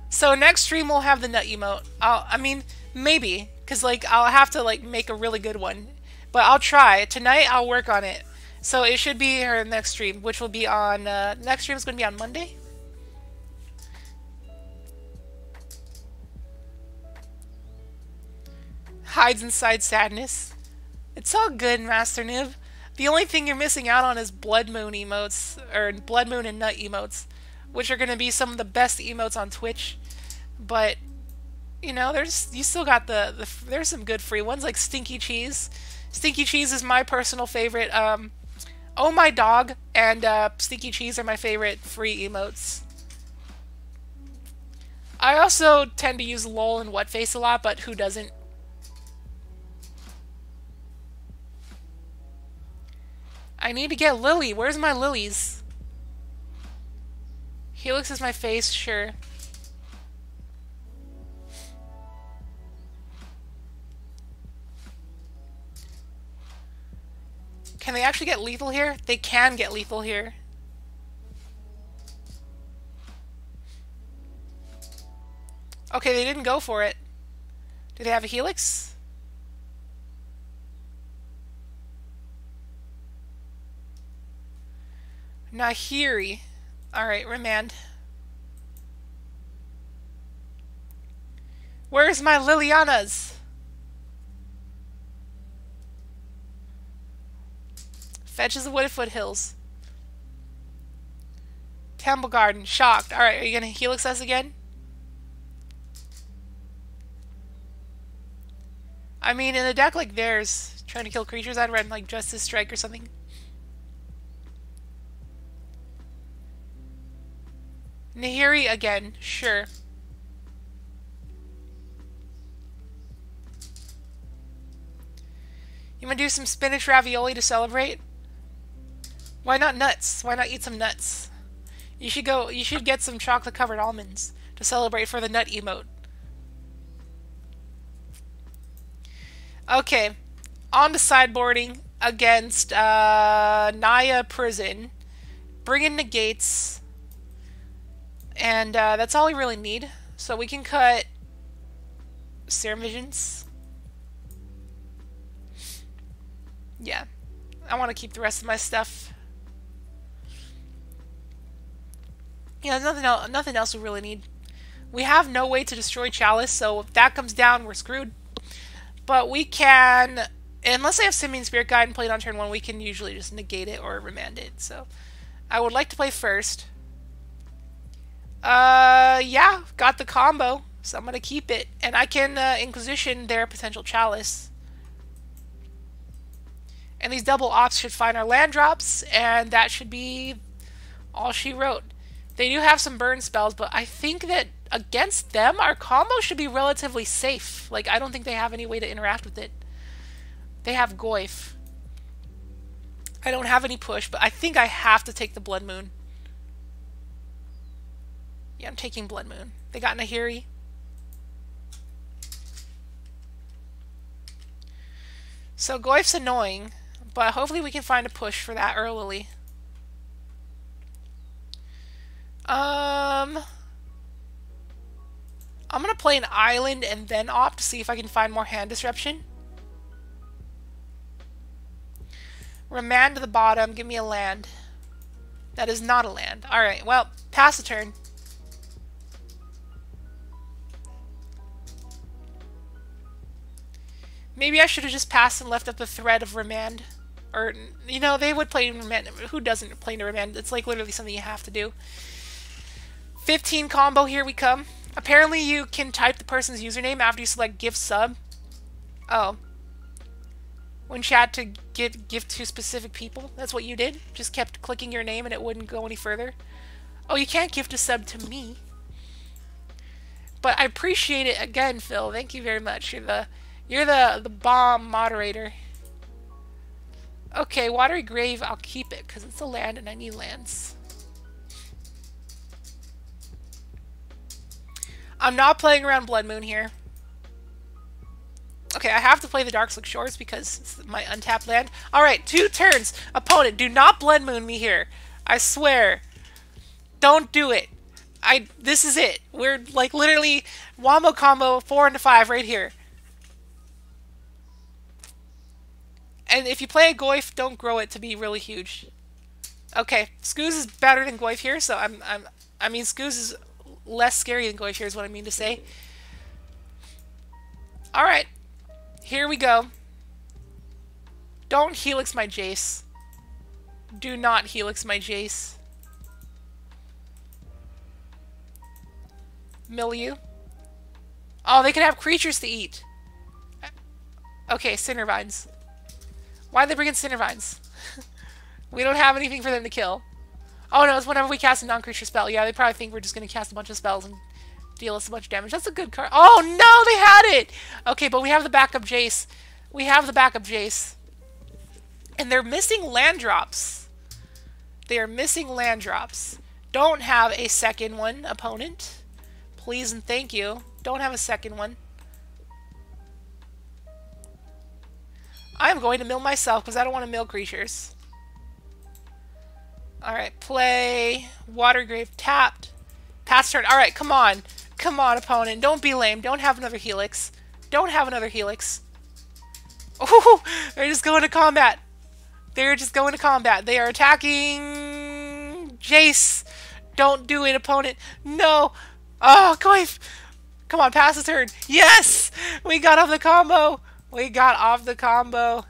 So next stream we'll have the nut emote. I mean, maybe. Because, like, I'll have to, like, make a really good one. But I'll try. Tonight I'll work on it. So it should be her next stream, which will be on... next stream is going to be on Monday. Hides inside sadness. It's all good, Master Noob. The only thing you're missing out on is Blood Moon emotes, or Blood Moon and Nut emotes, which are going to be some of the best emotes on Twitch. But, you know, you still got there's some good free ones, like Stinky Cheese. Stinky Cheese is my personal favorite. Oh My Dog and Stinky Cheese are my favorite free emotes. I also tend to use LOL and Whatface a lot, but who doesn't? I need to get Lily. Where's my lilies? Helix is my face, sure. Can they actually get lethal here? They can get lethal here. Okay, they didn't go for it. Do they have a Helix? Nahiri. Alright, Remand. Where's my Lilianas? Fetches the Wooded Foothills. Temple Garden. Shocked. Alright, are you going to Helix us again? I mean, in a deck like theirs, trying to kill creatures, I'd run like Justice Strike or something. Nahiri again. Sure. You want to do some spinach ravioli to celebrate? Why not nuts? Why not eat some nuts? You should go. You should get some chocolate-covered almonds to celebrate for the nut emote. Okay, on to sideboarding against Naya Prison. Bring in Negates, and that's all we really need. So we can cut Serum Visions. Yeah, I want to keep the rest of my stuff. Yeah, there's nothing else we really need. We have no way to destroy Chalice, so if that comes down, we're screwed. But we can, unless I have Simian Spirit Guide and play it on turn 1, we can usually just negate it or remand it. So I would like to play first. Yeah, got the combo, so I'm going to keep it. And I can Inquisition their potential Chalice. And these double Opts should find our land drops, and that should be all she wrote. They do have some burn spells, but I think that against them, our combo should be relatively safe. Like, I don't think they have any way to interact with it. They have Goyf. I don't have any push, but I think I have to take the Blood Moon. Yeah, I'm taking Blood Moon. They got Nahiri. So Goyf's annoying, but hopefully we can find a push for that early. I'm going to play an island and then opt to see if I can find more hand disruption. Remand to the bottom. Give me a land. That is not a land. Alright, well, pass the turn. Maybe I should have just passed and left up the threat of Remand. Or, you know, they would play Remand. Who doesn't play Remand? It's like literally something you have to do. 15 combo, here we come. Apparently you can type the person's username after you select gift sub. Oh. When chat to gift to specific people. That's what you did. Just kept clicking your name and it wouldn't go any further. Oh, you can't gift a sub to me. But I appreciate it again, Phil. Thank you very much. You're the bomb moderator. Okay, Watery Grave, I'll keep it because it's a land and I need lands. I'm not playing around Blood Moon here. Okay, I have to play the Dark Slick Shores because it's my untapped land. Alright, 2 turns. Opponent, do not Blood Moon me here. I swear. Don't do it. This is it. We're like literally wombo combo 4 into 5 right here. And if you play a Goyf, don't grow it to be really huge. Okay, Skoos is better than Goyf here, so I mean Skoos is less scary than Goyf here is what I mean to say. Alright. Here we go. Don't Helix my Jace. Do not Helix my Jace. Milieu. Oh, they can have creatures to eat. Okay, Cinder Vines. Why'd they bring in Cinder Vines? We don't have anything for them to kill. Oh no, it's whenever we cast a non-creature spell. Yeah, they probably think we're just going to cast a bunch of spells and deal us a bunch of damage. That's a good card. Oh no, they had it! Okay, but we have the backup Jace. We have the backup Jace. And they're missing land drops. They are missing land drops. Don't have a second one, opponent. Please and thank you. Don't have a second one. I'm going to mill myself because I don't want to mill creatures. Alright, play. Water Grave tapped. Pass turn. Alright, come on. Come on, opponent. Don't be lame. Don't have another Helix. Don't have another Helix. Oh, they're just going to combat. They're just going to combat. They are attacking Jace. Don't do it, opponent. No. Oh, Goyf. Come on, pass the turn. Yes! We got off the combo. We got off the combo.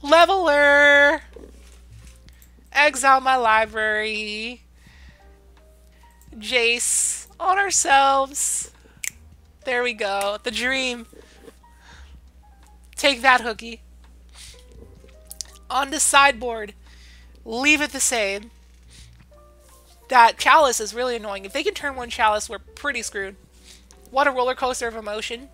Leveler. Exile my library. Jace on ourselves. There we go. The dream. Take that, Hookie. On the sideboard. Leave it the same. That Chalice is really annoying. If they can turn one Chalice, we're pretty screwed. What a roller coaster of emotion.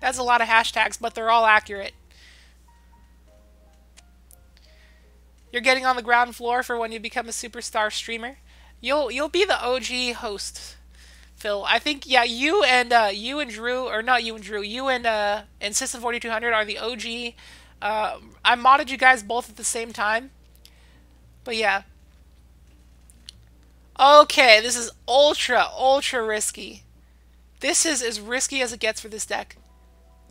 That's a lot of hashtags, but they're all accurate. You're getting on the ground floor for when you become a superstar streamer. You'll be the OG host, Phil. I think, yeah, you and System 4200 are the OG. I modded you guys both at the same time. But yeah. Okay, this is ultra risky. This is as risky as it gets for this deck.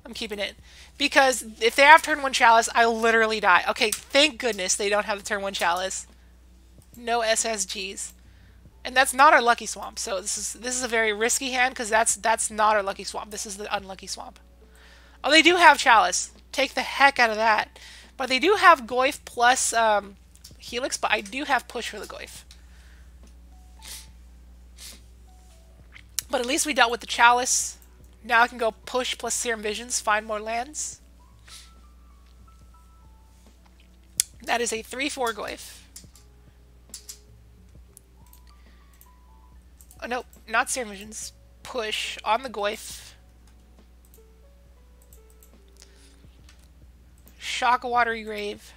I'm keeping it. Because if they have turn 1 Chalice, I literally die. Okay, thank goodness they don't have the turn 1 Chalice. No SSGs. And that's not our Lucky Swamp. So this is a very risky hand because that's not our Lucky Swamp. This is the unlucky swamp. Oh, they do have Chalice. Take the heck out of that. But they do have Goyf plus Helix, but I do have Push for the Goyf. But at least we dealt with the Chalice. Now I can go Push plus Serum Visions, find more lands. That is a 3-4 Goyf. Oh, nope, not Serum Visions. Push on the Goyf. Shock a Watery Grave.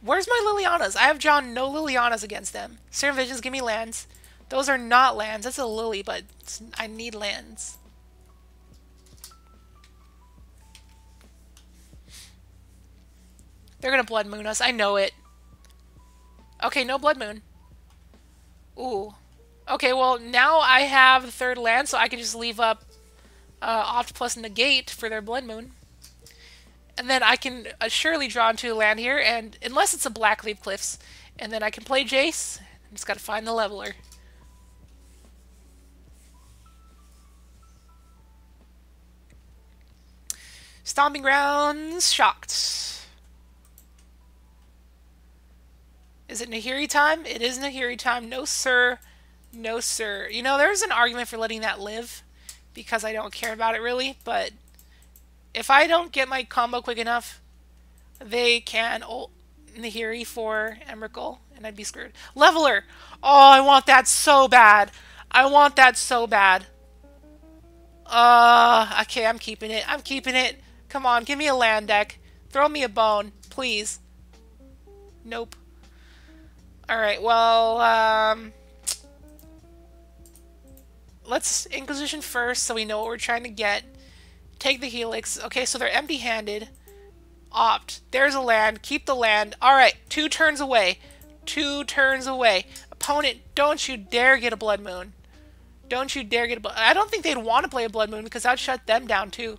Where's my Lilianas? I have drawn no Lilianas against them. Serum Visions, give me lands. Those are not lands. That's a Lily, but I need lands. They're going to Blood Moon us. I know it. Okay, no Blood Moon. Ooh. Okay, well, now I have the third land, so I can just leave up Opt plus Negate for their Blood Moon. And then I can surely draw into a land here, and unless it's a Blackleaf Cliffs, and then I can play Jace. I'm just got to find the Leveler. Stomping Grounds, shocked. Is it Nahiri time? It is Nahiri time. No, sir. No, sir. You know, there's an argument for letting that live because I don't care about it really, but if I don't get my combo quick enough, they can ult Nahiri for Emrakul, and I'd be screwed. Leveler! Oh, I want that so bad. I want that so bad. Okay, I'm keeping it. I'm keeping it. Come on, give me a land deck. Throw me a bone, please. Nope. Alright, well, let's Inquisition first so we know what we're trying to get. Take the Helix. Okay, so they're empty-handed. Opt. There's a land. Keep the land. Alright, 2 turns away. 2 turns away. Opponent, don't you dare get a Blood Moon. Don't you dare get a Blood Moon. I don't think they'd want to play a Blood Moon because that would shut them down, too.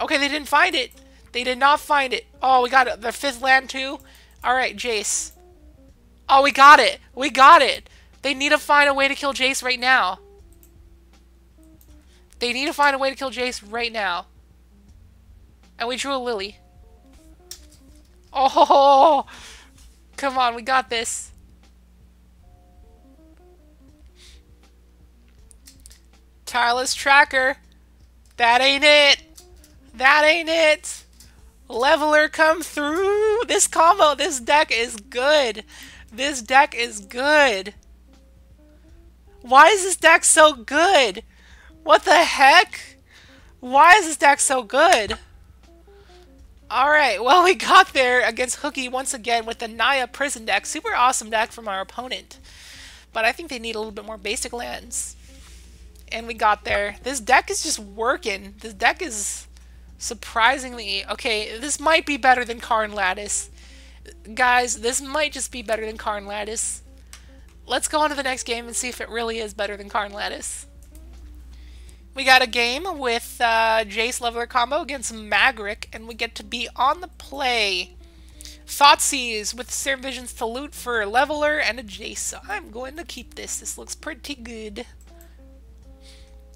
Okay, they didn't find it. They did not find it. Oh, we got their 5th land, too. Alright, Jace. Oh, we got it! We got it! They need to find a way to kill Jace right now. They need to find a way to kill Jace right now. And we drew a Lily. Oh! Come on, we got this. Tireless Tracker. That ain't it! That ain't it! Leveler, come through! This combo, this deck is good! This deck is good. Why is this deck so good? What the heck? Why is this deck so good? Alright, well, we got there against Hookie once again with the Naya Prison deck. Super awesome deck from our opponent. But I think they need a little bit more basic lands. And we got there. This deck is just working. This deck is surprisingly... Okay, this might be better than Karn Lattice. Guys, this might just be better than Karn Lattice. Let's go on to the next game and see if it really is better than Karn Lattice. We got a game with Jace Leveler combo against Magric, and we get to be on the play. Thoughtseize with Serum Visions to loot for a Leveler and a Jace. So I'm going to keep this. This looks pretty good.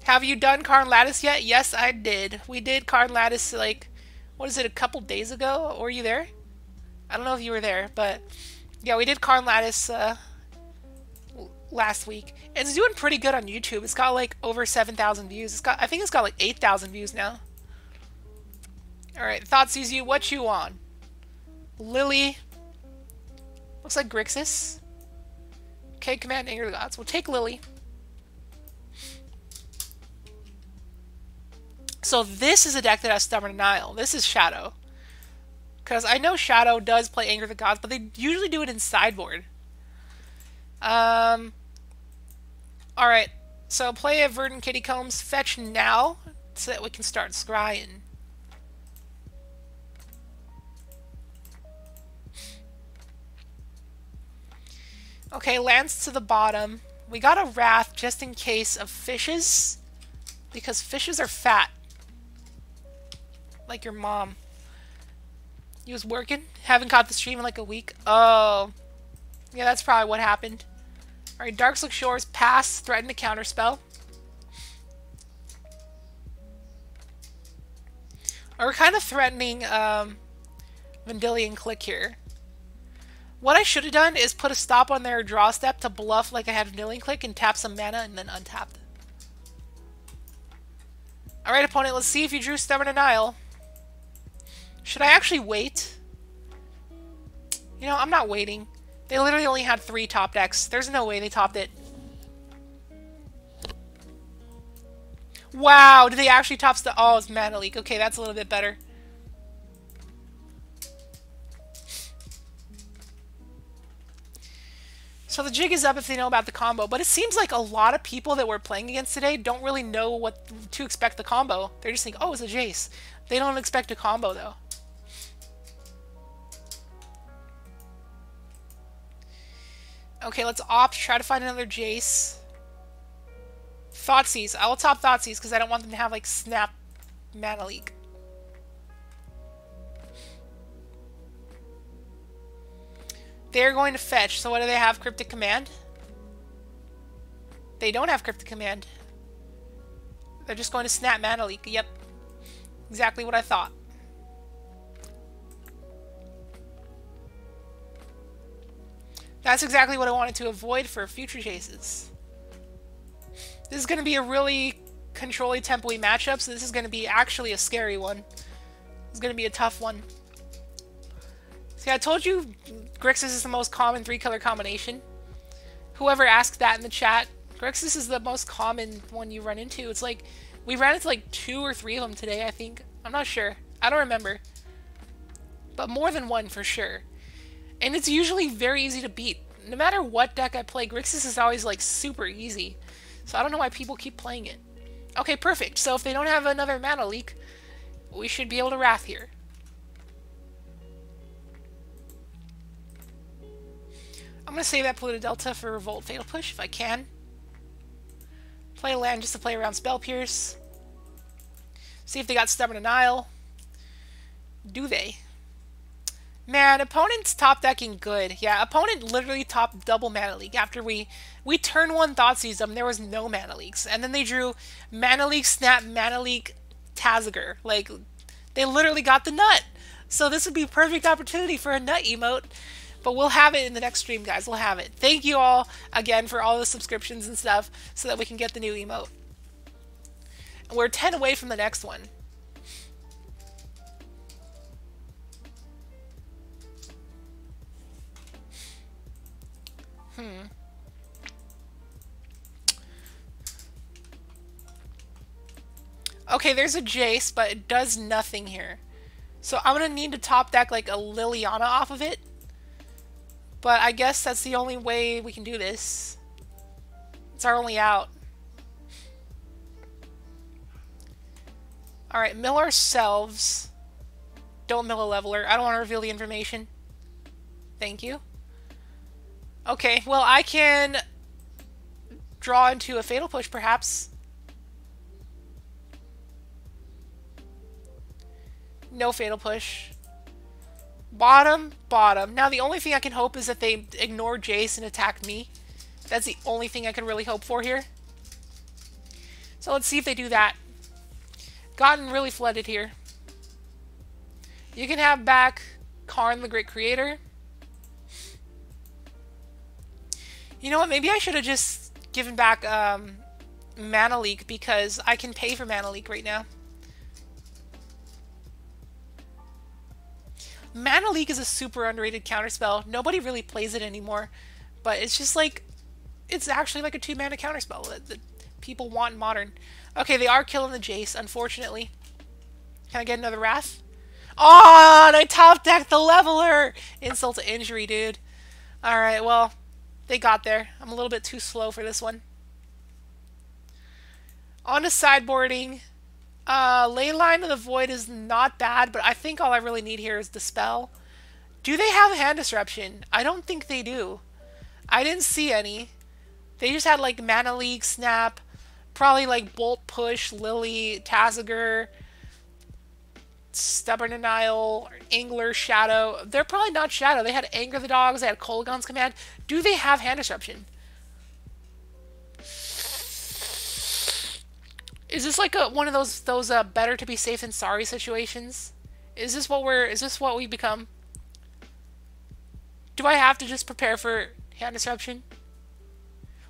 Have you done Karn Lattice yet? Yes, I did. We did Karn Lattice, like, what is it, a couple days ago? Were you there? I don't know if you were there, but yeah, we did Karn Lattice last week. It's doing pretty good on YouTube. It's got like over 7,000 views. It's got, I think it's got like 8,000 views now. All right, Thoughtseize you. What you on? Lily. Looks like Grixis. Okay, Command Anger the Gods. We'll take Lily. So this is a deck that has Stubborn Denial. This is Shadow. Because I know Shadow does play Anger of the Gods, but they usually do it in sideboard. Alright, so play a Verdant Kittycombs, fetch now, so that we can start scrying. Okay, lands to the bottom. We got a Wrath just in case of fishes, because fishes are fat. Like your mom. He was working, haven't caught the stream in like a week. Oh, yeah, that's probably what happened. All right, Darkslick Shores, pass, threaten to counterspell. Right, we're kind of threatening Vendilion Click here. What I should have done is put a stop on their draw step to bluff like I had Vendilion Click and tap some mana and then untap them. All right, opponent, let's see if you drew Stubborn Denial. Should I actually wait? You know, I'm not waiting. They literally only had 3 top decks. There's no way they topped it. Wow, did they actually top the... Oh, it's Mana Leak. Okay, that's a little bit better. So the jig is up if they know about the combo, but it seems like a lot of people that we're playing against today don't really know what to expect the combo. They're just thinking, oh, it's a Jace. They don't expect a combo, though. Okay, let's opt, try to find another Jace. Thoughtseize. I will top Thoughtseize because I don't want them to have, like, snap Mana Leak. They're going to fetch. So what do they have? Cryptic Command? They don't have Cryptic Command. They're just going to snap Mana Leak. Yep. Exactly what I thought. That's exactly what I wanted to avoid for future chases. This is going to be a really controlly tempo-y matchup, so this is going to be actually a scary one. It's going to be a tough one. See, I told you Grixis is the most common 3-color combination. Whoever asked that in the chat, Grixis is the most common one you run into. It's like... we ran into like 2 or 3 of them today, I think. I'm not sure. I don't remember. But more than one for sure. And it's usually very easy to beat. No matter what deck I play, Grixis is always like super easy. So I don't know why people keep playing it. Okay, perfect. So if they don't have another Mana Leak, we should be able to Wrath here. I'm going to save that Polluted Delta for Revolt Fatal Push if I can. Play a land just to play around Spell Pierce. See if they got Stubborn Denial. Do they? Man, opponent's top decking good. Yeah, opponent literally topped double Mana Leak after we turn one Thoughtseize them. There was no Mana Leaks, and then they drew Mana Leak, Snap, Mana Leak, Tasigur. Like they literally got the nut. So this would be a perfect opportunity for a nut emote. But we'll have it in the next stream, guys. We'll have it. Thank you all again for all the subscriptions and stuff so that we can get the new emote. And we're 10 away from the next one. Okay, there's a Jace, but it does nothing here. So I'm going to need to top deck like a Liliana off of it. But I guess that's the only way we can do this. It's our only out. Alright, mill ourselves. Don't mill a Leveler. I don't want to reveal the information. Thank you. Okay, well, I can draw into a Fatal Push, perhaps. No Fatal Push. Bottom, bottom. Now, the only thing I can hope is that they ignore Jace and attack me. That's the only thing I can really hope for here. So let's see if they do that. Gotten really flooded here. You can have back Karn the Great Creator. You know what? Maybe I should have just given back Mana Leak, because I can pay for Mana Leak right now. Mana Leak is a super underrated counterspell. Nobody really plays it anymore, but it's just like, it's actually like a 2-mana counterspell that people want in Modern. Okay, they are killing the Jace, unfortunately. Can I get another Wrath? Oh, and I top decked the Leveler! Insult to injury, dude. Alright, well, they got there. I'm a little bit too slow for this one. On to sideboarding. Leyline of the Void is not bad, but I think all I really need here is Dispel. Do they have Hand Disruption? I don't think they do. I didn't see any. They just had like Mana Leak, Snap, probably like Bolt Push, Lily, Tasigur, Stubborn Denial, Angler, Shadow. They're probably not Shadow. They had Anger the Dogs, they had Kolaghan's Command. Do they have Hand Disruption? Is this like one of those better to be safe than sorry situations? Is this what we've become? Do I have to just prepare for Hand Disruption?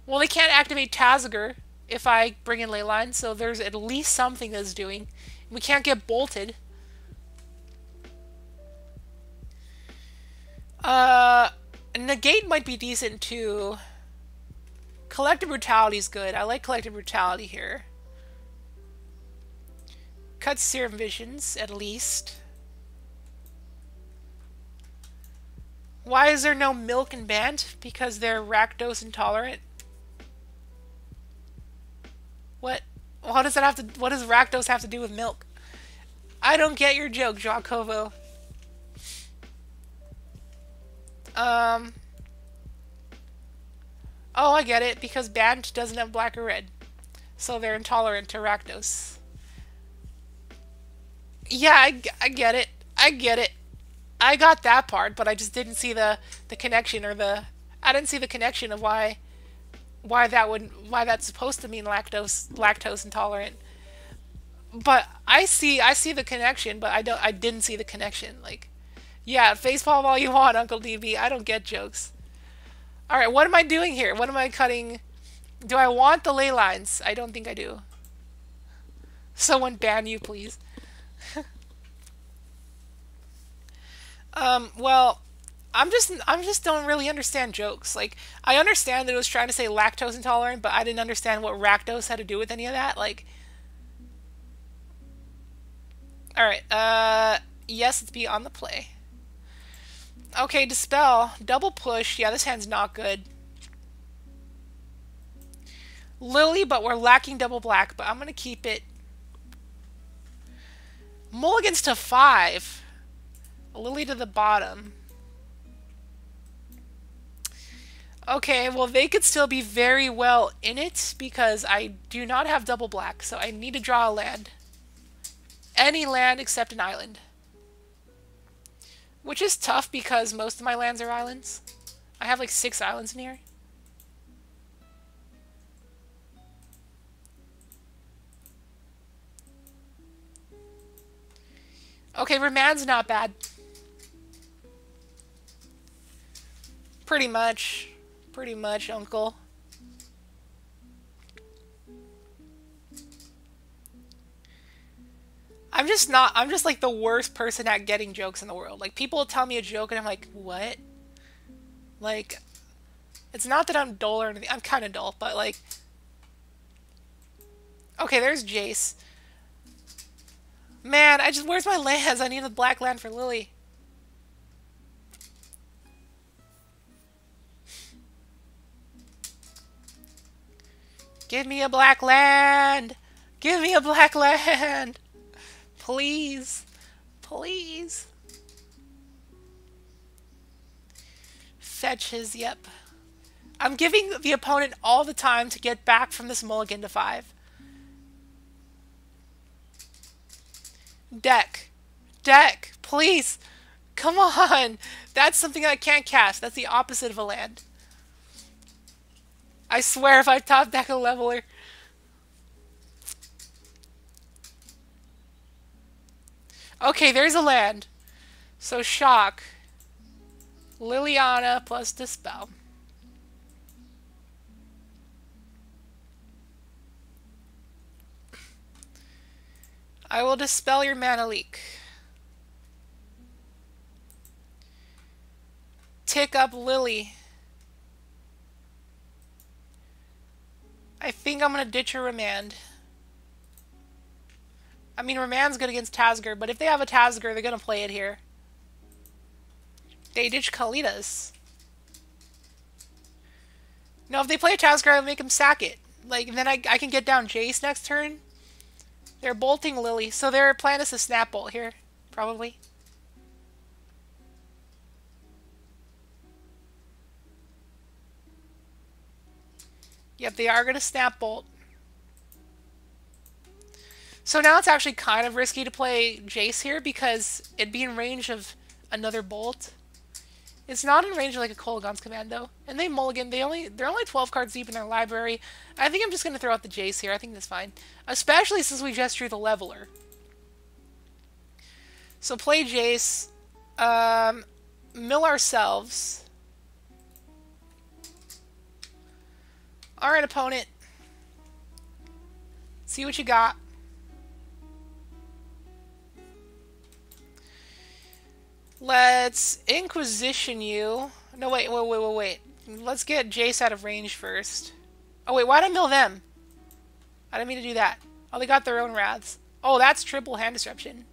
Well, they can't activate Tasigur if I bring in Leyline, so there's at least something that's doing. We can't get bolted. Negate might be decent too. Collective Brutality is good. I like Collective Brutality here. Cut Serum Visions, at least. Why is there no Milk and Bant? Because they're Rakdos intolerant. What? What does that have to? What does Rakdos have to do with milk? I don't get your joke, Jacobo. Oh, I get it. Because Bant doesn't have black or red, so they're intolerant to Rakdos. Yeah, I get it. I get it. I got that part, but I just didn't see the connection, or I didn't see the connection of why that's supposed to mean lactose intolerant. But I see the connection, but I didn't see the connection. Like, yeah, facepalm all you want, Uncle DB. I don't get jokes. All right, what am I doing here? What am I cutting? Do I want the ley lines? I don't think I do. Someone ban you, please. Well, I'm just don't really understand jokes. Like, I understand that it was trying to say lactose intolerant, but I didn't understand what Rakdos had to do with any of that. Like, all right, yes, it's be on the play. Okay, Dispel, double push. Yeah, this hand's not good. Lily, but we're lacking double black, but I'm gonna keep it. Mulligans to 5. Lily to the bottom. Okay, well, they could still be very well in it because I do not have double black, so I need to draw a land. Any land except an island. Which is tough because most of my lands are islands. I have like 6 islands in here. Okay, Remand's not bad. Pretty much. Pretty much, Uncle. I'm just like the worst person at getting jokes in the world. Like, people will tell me a joke and I'm like, what? Like, it's not that I'm dull or anything. I'm kind of dull, but like... Okay, there's Jace. Man, where's my lands? I need a black land for Lily. Give me a black land! Give me a black land! Please. Please. fetches, yep. I'm giving the opponent all the time to get back from this mulligan to 5. Deck. Deck, please. Come on. That's something I can't cast. That's the opposite of a land. I swear if I top deck a leveler. Okay, there's a land. So shock. Liliana plus Dispel. I will dispel your Mana Leak. Tick up Lily. I think I'm going to ditch your Remand. I mean, Remand's good against Tasigur, but if they have a Tasigur, they're going to play it here. They ditch Kalidas. No, if they play a Tasigur, I'll make him sack it. Like, then I can get down Jace next turn. They're bolting Lily, so their plan is to snap bolt here, probably. Yep, they are going to snap bolt. So now it's actually kind of risky to play Jace here because it'd be in range of another bolt. It's not in range of like a Kolaghan's Command though. And they mulligan. They're only 12 cards deep in their library. I think I'm just going to throw out the Jace here. I think that's fine. Especially since we just drew the Leveler. So play Jace. Mill ourselves. Alright, opponent. See what you got. Let's Inquisition you. No, wait. Let's get Jace out of range first. Oh, wait, why'd I mill them? I didn't mean to do that. Oh, they got their own wraths. Oh, that's triple hand disruption.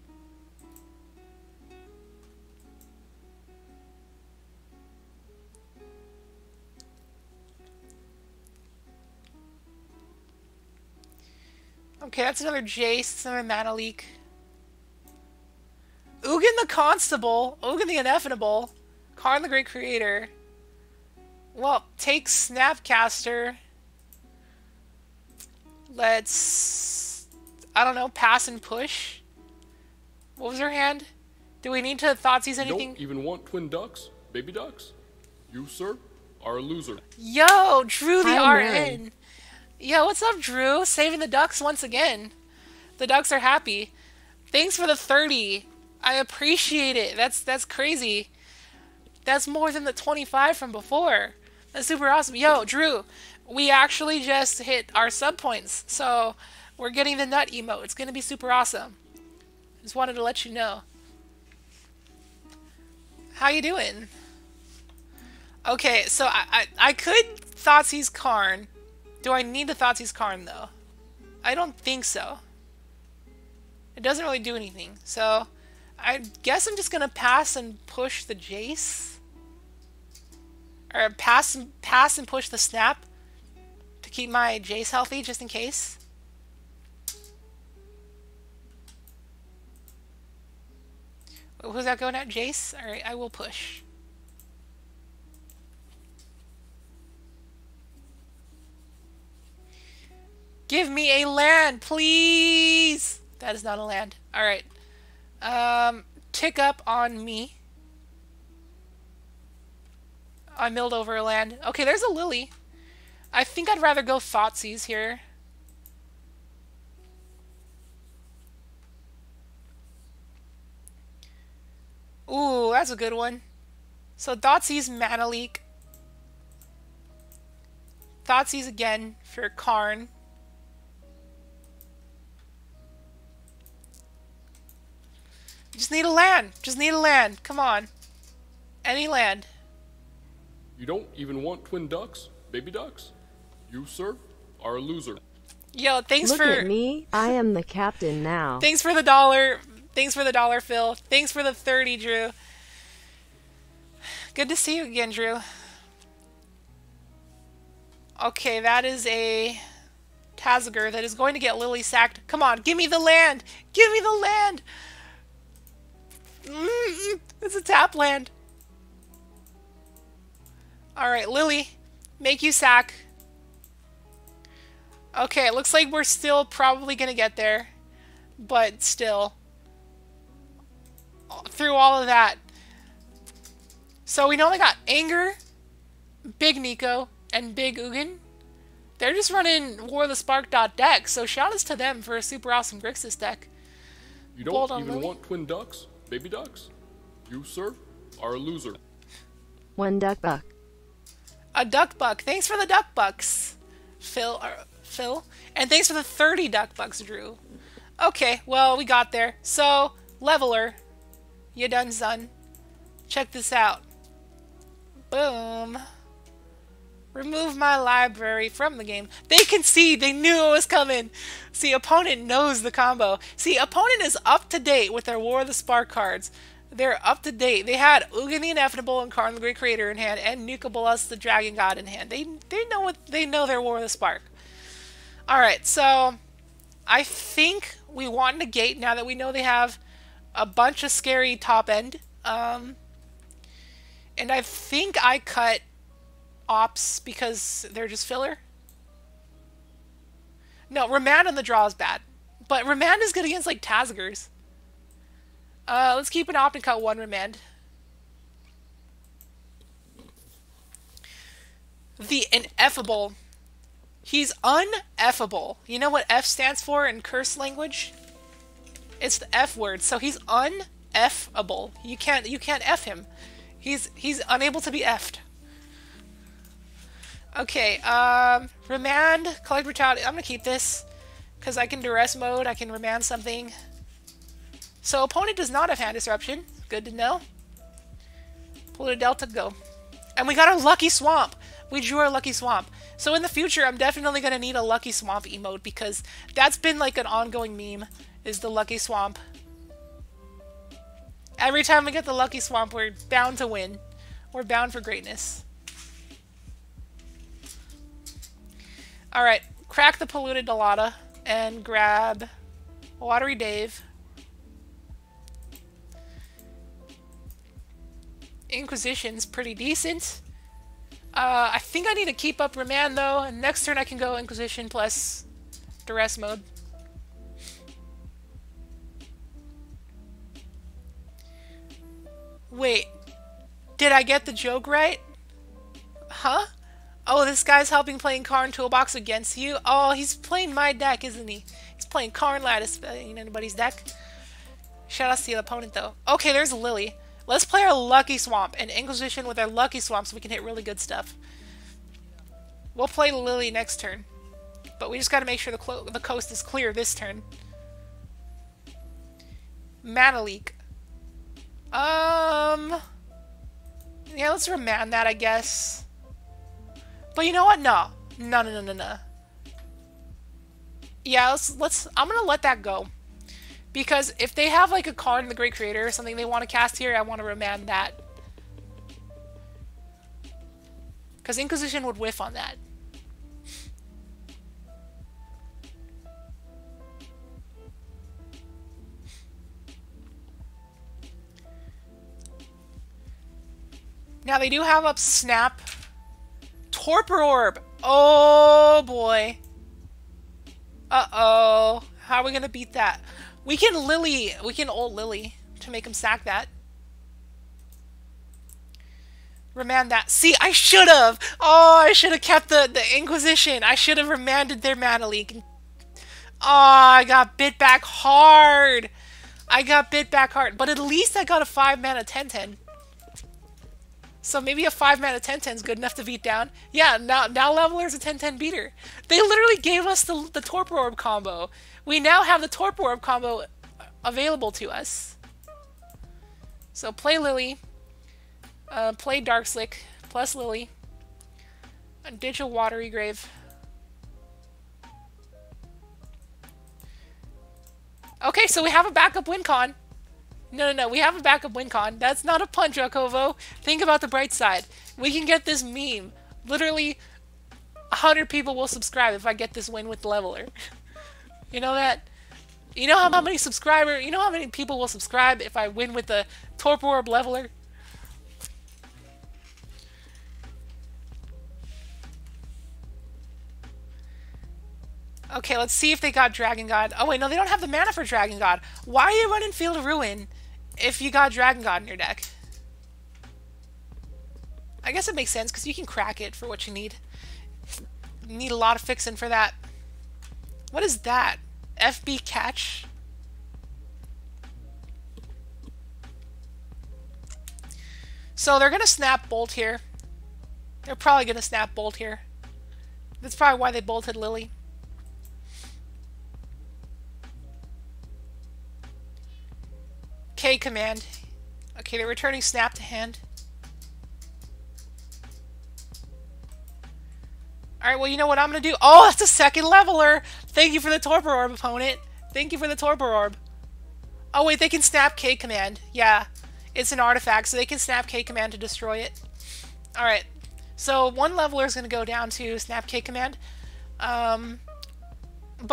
Okay, that's another Jace. That's another Mana Leak. Ugin the Constable, Ugin the Ineffable, Karn the Great Creator. Well, take Snapcaster. Let's, I don't know, pass and push. What was her hand? Do we need to Thoughtseize anything? Don't even want twin ducks, baby ducks. You, sir, are a loser. Yo, Drew the RN. Yo, what's up, Drew? Saving the ducks once again. The ducks are happy. Thanks for the 30. I appreciate it. That's crazy. That's more than the 25 from before. That's super awesome. Yo, Drew, we actually just hit our sub points, so we're getting the nut emote. It's gonna be super awesome. Just wanted to let you know. How you doing? Okay, so I could Thoughtseize Karn. Do I need to Thoughtseize Karn though? I don't think so. It doesn't really do anything, so I guess I'm just gonna pass and push the Jace, or pass and push the Snap to keep my Jace healthy, just in case. Who's that going at? Jace? All right, I will push. Give me a land, please. That is not a land. All right. Tick up on me. I milled over a land. Okay, there's a Lily. I think I'd rather go Thoughtseize here. Ooh, that's a good one. So Thoughtseize, Mana Leak. Thoughtseize again for Karn. Just need a land. Just need a land. Come on. Any land. You don't even want twin ducks, baby ducks. You, sir, are a loser. Yo, thanks for... Look at me. I am the captain now. Thanks for the dollar. Thanks for the dollar, Phil. Thanks for the 30, Drew. Good to see you again, Drew. Okay, that is a Tasigur that is going to get Lily sacked. Come on, give me the land. Give me the land. It's a tap land. All right, Lily, make you sack. Okay, it looks like we're still probably going to get there, but still, through all of that. So we know they got Anger, Big Nico, and Big Ugin. They're just running War of the Spark deck, so shout outs to them for a super awesome Grixis deck. You don't even Lily. Want twin ducks, baby ducks. You, sir, are a loser. One duck buck. A duck buck. Thanks for the duck bucks, Phil. Phil, and thanks for the 30 duck bucks, Drew. Okay, well, we got there. So, Leveler, you done, son. Check this out. Boom. Remove my library from the game. They can see. They knew it was coming. See, opponent knows the combo. See, opponent is up to date with their War of the Spark cards. They're up to date. They had Ugin the Ineffable and Karn the Great Creator in hand, and Nicol Bolas the Dragon God in hand. They know their War of the Spark. All right, so I think we want Negate now that we know they have a bunch of scary top end. And I think I cut Opts because they're just filler. No, Remand on the draw is bad. But Remand is good against, like, Tasigur's. Let's keep an Opt and cut one Remand. The Ineffable. He's uneffable. You know what F stands for in curse language? It's the F word. So he's uneffable. You can't F him. He's unable to be F'd. Okay, Remand, Collective Brutality. I'm going to keep this because I can Duress Mode. I can Remand something. So opponent does not have Hand Disruption. Good to know. Polluted Delta, go. And we got our Lucky Swamp. We drew our Lucky Swamp. So in the future, I'm definitely going to need a Lucky Swamp emote because that's been like an ongoing meme, is the Lucky Swamp. Every time we get the Lucky Swamp, we're bound to win. We're bound for greatness. Alright, crack the Polluted Delta and grab Watery Grave. Inquisition's pretty decent. I think I need to keep up Remand though, and next turn I can go Inquisition plus Duress Mode. Wait, did I get the joke right? Huh? Oh, this guy's helping playing Karn Toolbox against you? Oh, he's playing my deck, isn't he? He's playing Karn Lattice in anybody's deck. Shout out to the opponent, though. Okay, there's Lily. Let's play our Lucky Swamp, and Inquisition with our Lucky Swamp so we can hit really good stuff. We'll play Lily next turn. But we just gotta make sure the coast is clear this turn. Mana Leak. Yeah, let's Remand that, I guess. But you know what? No. No. Yeah, let's I'm going to let that go. Because if they have like a Karn the Great Creator or something they want to cast here, I want to Remand that. Because Inquisition would whiff on that. Now they do have up Snap. Torpor Orb. Oh boy. Uh-oh. How are we going to beat that? We can Lily. We can old Lily to make him sack that. Remand that. See, I should have. Oh, I should have kept the Inquisition. I should have remanded their Mana Leak. Oh, I got bit back hard. I got bit back hard. But at least I got a 5 mana 10/10. So maybe a 5 mana 10/10 is good enough to beat down. Yeah, now Leveler's a 10/10 beater. They literally gave us the Torpor Orb combo. We now have the Torpor Orb combo available to us. So play Lily. Play Darkslick plus Lily. Ditch a Watery Grave. Okay, so we have a backup win con. No, we have a backup win con. That's not a pun, Jacobo. Think about the bright side. We can get this meme. Literally, 100 people will subscribe if I get this win with Leveler. You know that? You know how many subscribers, you know how many people will subscribe if I win with the Torpor Orb Leveler? Okay, let's see if they got Dragon God. Oh wait, no, they don't have the mana for Dragon God. Why are you running Field of Ruin if you got Dragon God in your deck? I guess it makes sense because you can crack it for what you need. You need a lot of fixing for that. What is that? FB catch? So they're going to snap Bolt here. They're probably going to snap Bolt here. That's probably why they bolted Lily. K command. Okay, they're returning snap to hand. Alright, well, you know what I'm going to do? Oh, that's a second leveler! Thank you for the Torpor Orb, opponent. Thank you for the Torpor Orb. Oh, wait, they can snap K command. Yeah. It's an artifact, so they can snap K command to destroy it. Alright, so one leveler is going to go down to snap K command. But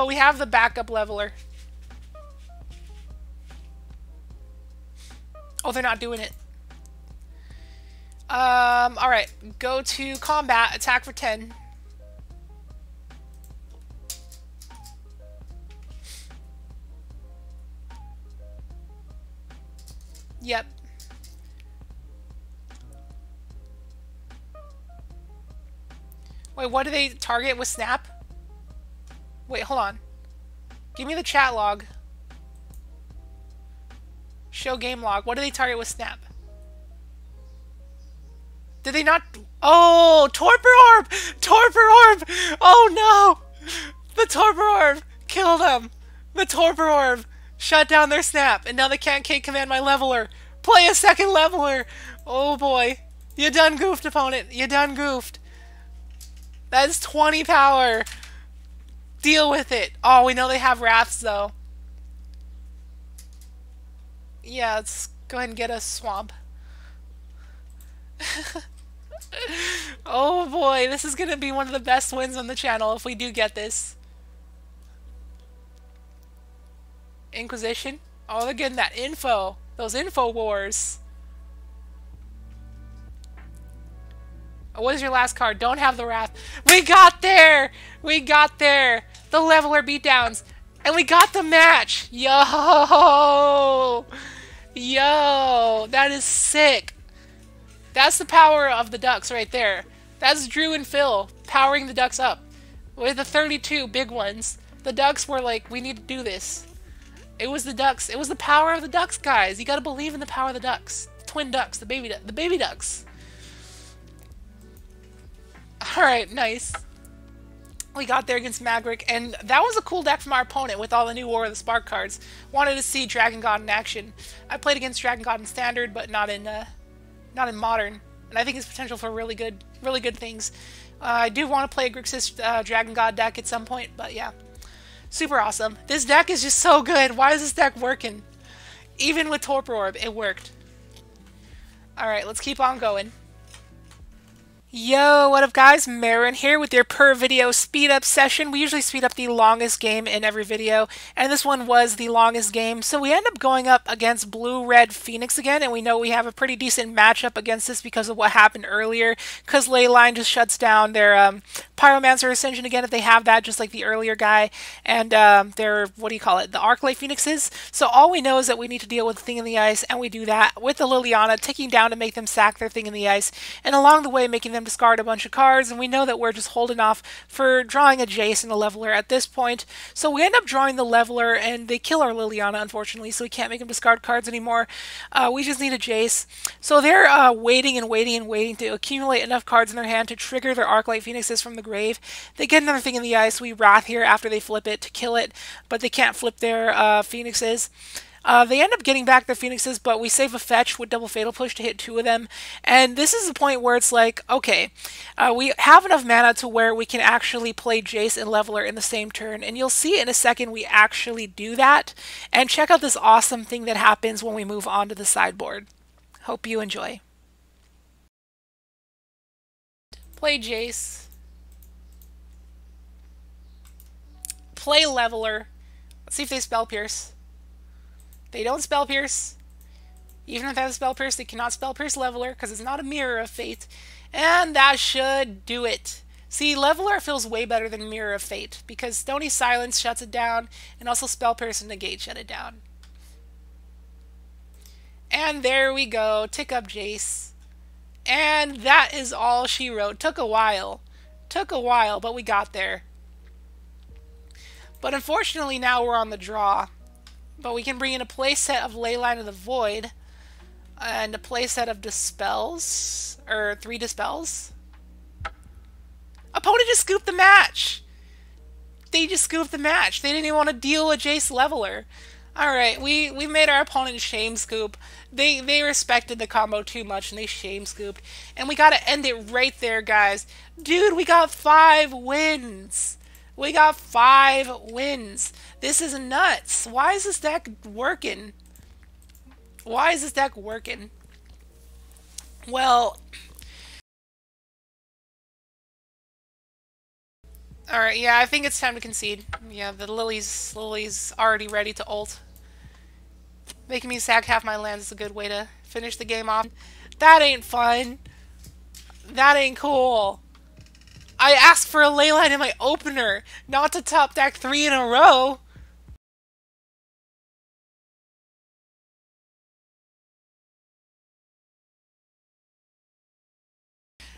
we have the backup leveler. Oh, they're not doing it. Alright, go to combat, attack for 10. Yep. Wait, what do they target with snap? Wait, hold on. Give me the chat log. Show game log. What do they target with snap? Did they not? Oh, Torpor Orb! Torpor Orb! Oh no! The Torpor Orb! Kill them! The Torpor Orb! Shut down their snap, and now they can't K-command my leveler. Play a second leveler! Oh boy. You done goofed, opponent. You done goofed. That's 20 power. Deal with it. Oh, we know they have wraths, though. Yeah, let's go ahead and get a swamp. Oh boy, this is going to be one of the best wins on the channel if we do get this. Inquisition. Oh, they're getting that info. Those info wars. Oh, what is your last card? Don't have the wrath. We got there! We got there! The leveler beatdowns. And we got the match! Yo! Yo! That is sick. That's the power of the Ducks right there. That's Drew and Phil powering the Ducks up. With the 32 big ones, the Ducks were like, we need to do this. It was the Ducks. It was the power of the Ducks, guys. You gotta believe in the power of the Ducks. The twin Ducks. The baby Ducks. Alright, nice. We got there against Magric, and that was a cool deck from our opponent with all the new War of the Spark cards. Wanted to see Dragon God in action. I played against Dragon God in Standard, but not in Modern. And I think it's potential for really good things. I do want to play a Grixis Dragon God deck at some point, but yeah. Super awesome. This deck is just so good. Why is this deck working? Even with Torpor Orb, it worked. Alright, let's keep on going. Yo, what up guys? Marin here with your per video speed up session. We usually speed up the longest game in every video, and this one was the longest game. So we end up going up against Blue-Red Phoenix again, and we know we have a pretty decent matchup against this because of what happened earlier, because Leyline just shuts down their Pyromancer Ascension again if they have that, just like the earlier guy, and their, what do you call it, the Arclight Phoenixes. So all we know is that we need to deal with Thing in the Ice, and we do that with the Liliana ticking down to make them sack their Thing in the Ice, and along the way making them discard a bunch of cards, and we know that we're just holding off for drawing a Jace and a leveler at this point. So we end up drawing the leveler, and they kill our Liliana, unfortunately, so we can't make them discard cards anymore. We just need a Jace. So they're waiting and waiting and waiting to accumulate enough cards in their hand to trigger their Arclight Phoenixes from the grave. They get another Thing in the Ice. We wrath here after they flip it to kill it, but they can't flip their Phoenixes. They end up getting back their Phoenixes, but we save a fetch with double Fatal Push to hit two of them. And this is the point where it's like, okay, we have enough mana to where we can actually play Jace and Leveler in the same turn. And you'll see in a second we actually do that. And check out this awesome thing that happens when we move on to the sideboard. Hope you enjoy. Play Jace. Play Leveler. Let's see if they Spell Pierce. They don't Spell Pierce. Even if they have Spell Pierce, they cannot Spell Pierce Leveler because it's not a Mirror of Fate. And that should do it. See, Leveler feels way better than Mirror of Fate, because Stony Silence shuts it down, and also Spell Pierce and Negate shut it down. And there we go. Tick up, Jace. And that is all she wrote. Took a while. Took a while, but we got there. But unfortunately, now we're on the draw. But we can bring in a playset of Leyline of the Void, and a playset of Dispels, or 3 Dispels. Opponent just scooped the match! They just scooped the match. They didn't even want to deal with Jace Leveler. Alright, we made our opponent shame scoop. They respected the combo too much, and they shame scooped. And we gotta end it right there, guys. Dude, we got 5 wins! We got 5 wins. This is nuts. Why is this deck working? Why is this deck working? Well... Alright, yeah, I think it's time to concede. Yeah, the Lily's already ready to ult. Making me sack half my lands is a good way to finish the game off. That ain't fun. That ain't cool. I asked for a Leyline in my opener, not to top deck 3 in a row.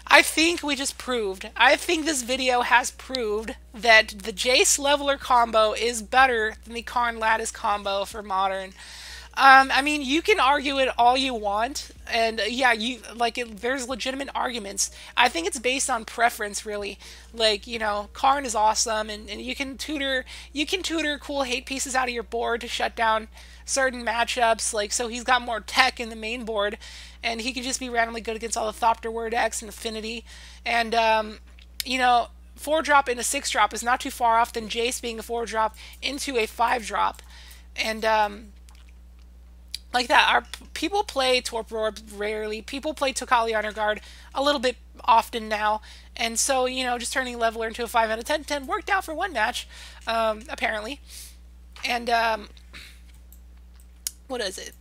I think we just proved, I think this video has proved that the Jace Leveler combo is better than the Karn Lattice combo for Modern. I mean, you can argue it all you want, and yeah, there's legitimate arguments. I think it's based on preference, really. Like, you know, Karn is awesome, and you can tutor cool hate pieces out of your board to shut down certain matchups. Like, so he's got more tech in the main board, and he can just be randomly good against all the Thopter Word X and Affinity, and you know, 4-drop into 6-drop is not too far off than Jace being a 4-drop into a 5-drop, and like that. Our people play Torpor Orb rarely. People play Tokali Honor Guard a little bit often now, and so, you know, just turning Leveler into a 5/10/10 worked out for one match, apparently. And what is it?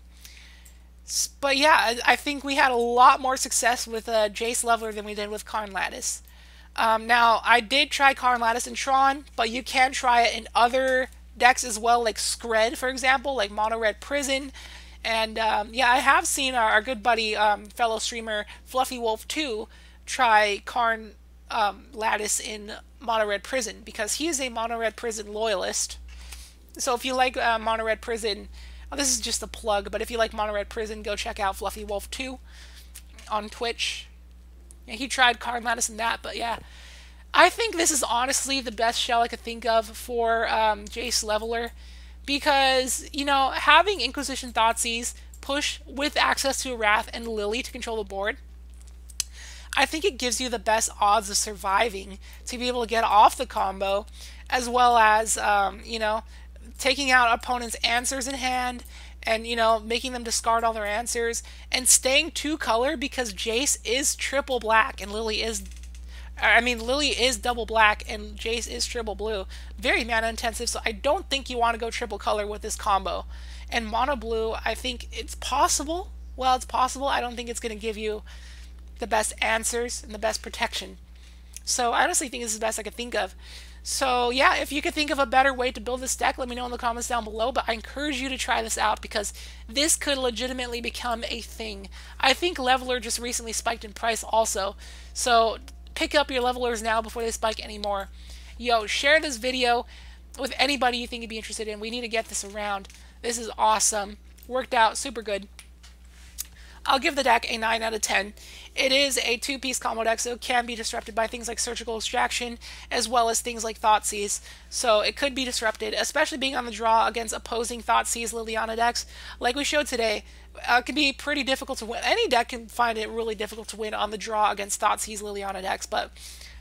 But yeah, I think we had a lot more success with Jace Leveler than we did with Karn Lattice. Now, I did try Karn Lattice in Tron, but you can try it in other decks as well, like Scred, for example, like Mono Red Prison. And yeah, I have seen our good buddy, fellow streamer Fluffy Wolf 2 try Karn Lattice in Mono Red Prison, because he is a Mono Red Prison loyalist. So if you like Mono Red Prison, oh, this is just a plug, but if you like Mono Red Prison, go check out Fluffy Wolf 2 on Twitch. Yeah, he tried Karn Lattice in that, but yeah, I think this is honestly the best shell I could think of for Jace Leveler. Because, you know, having Inquisition, Thoughtseize, Push with access to Wrath and Lily to control the board, I think it gives you the best odds of surviving to be able to get off the combo, as well as, you know, taking out opponents' answers in hand and, you know, making them discard all their answers and staying 2-color, because Jace is triple black and Lily is... I mean, Lily is double black and Jace is triple blue. Very mana intensive, so I don't think you want to go triple color with this combo. And mono blue, I think it's possible. Well, it's possible. I don't think it's going to give you the best answers and the best protection. So I honestly think this is the best I could think of. So yeah, if you could think of a better way to build this deck, let me know in the comments down below. But I encourage you to try this out, because this could legitimately become a thing. I think Leveler just recently spiked in price also. So... pick up your Levelers now before they spike anymore. Yo, share this video with anybody you think you'd be interested in. We need to get this around. This is awesome. Worked out super good. I'll give the deck a 9 out of 10. It is a 2-piece combo deck, so it can be disrupted by things like Surgical Extraction, as well as things like Thoughtseize. So it could be disrupted, especially being on the draw against opposing Thoughtseize Liliana decks. Like we showed today, it can be pretty difficult to win. Any deck can find it really difficult to win on the draw against Thoughtseize Liliana decks, but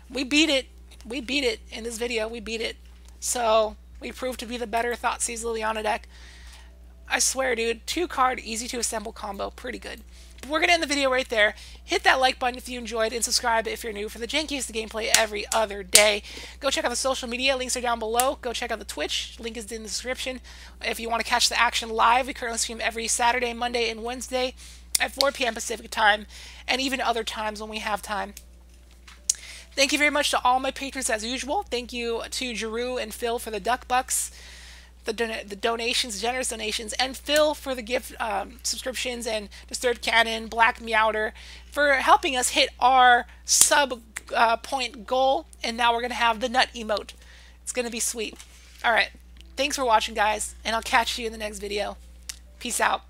we beat it. We beat it in this video. We beat it. So we proved to be the better Thoughtseize Liliana deck. I swear, dude, 2-card, easy-to-assemble combo, pretty good. But we're going to end the video right there. Hit that like button if you enjoyed, and subscribe if you're new for the jankiest gameplay every other day. Go check out the social media. Links are down below. Go check out the Twitch. Link is in the description. If you want to catch the action live, we currently stream every Saturday, Monday, and Wednesday at 4 p.m. Pacific time, and even other times when we have time. Thank you very much to all my patrons as usual. Thank you to Jeru and Phil for the duck bucks, the donations, generous donations, and Phil for the gift subscriptions, and Disturbed Cannon, Black Meowder for helping us hit our sub point goal. And now we're going to have the nut emote. It's going to be sweet. All right. Thanks for watching, guys, and I'll catch you in the next video. Peace out.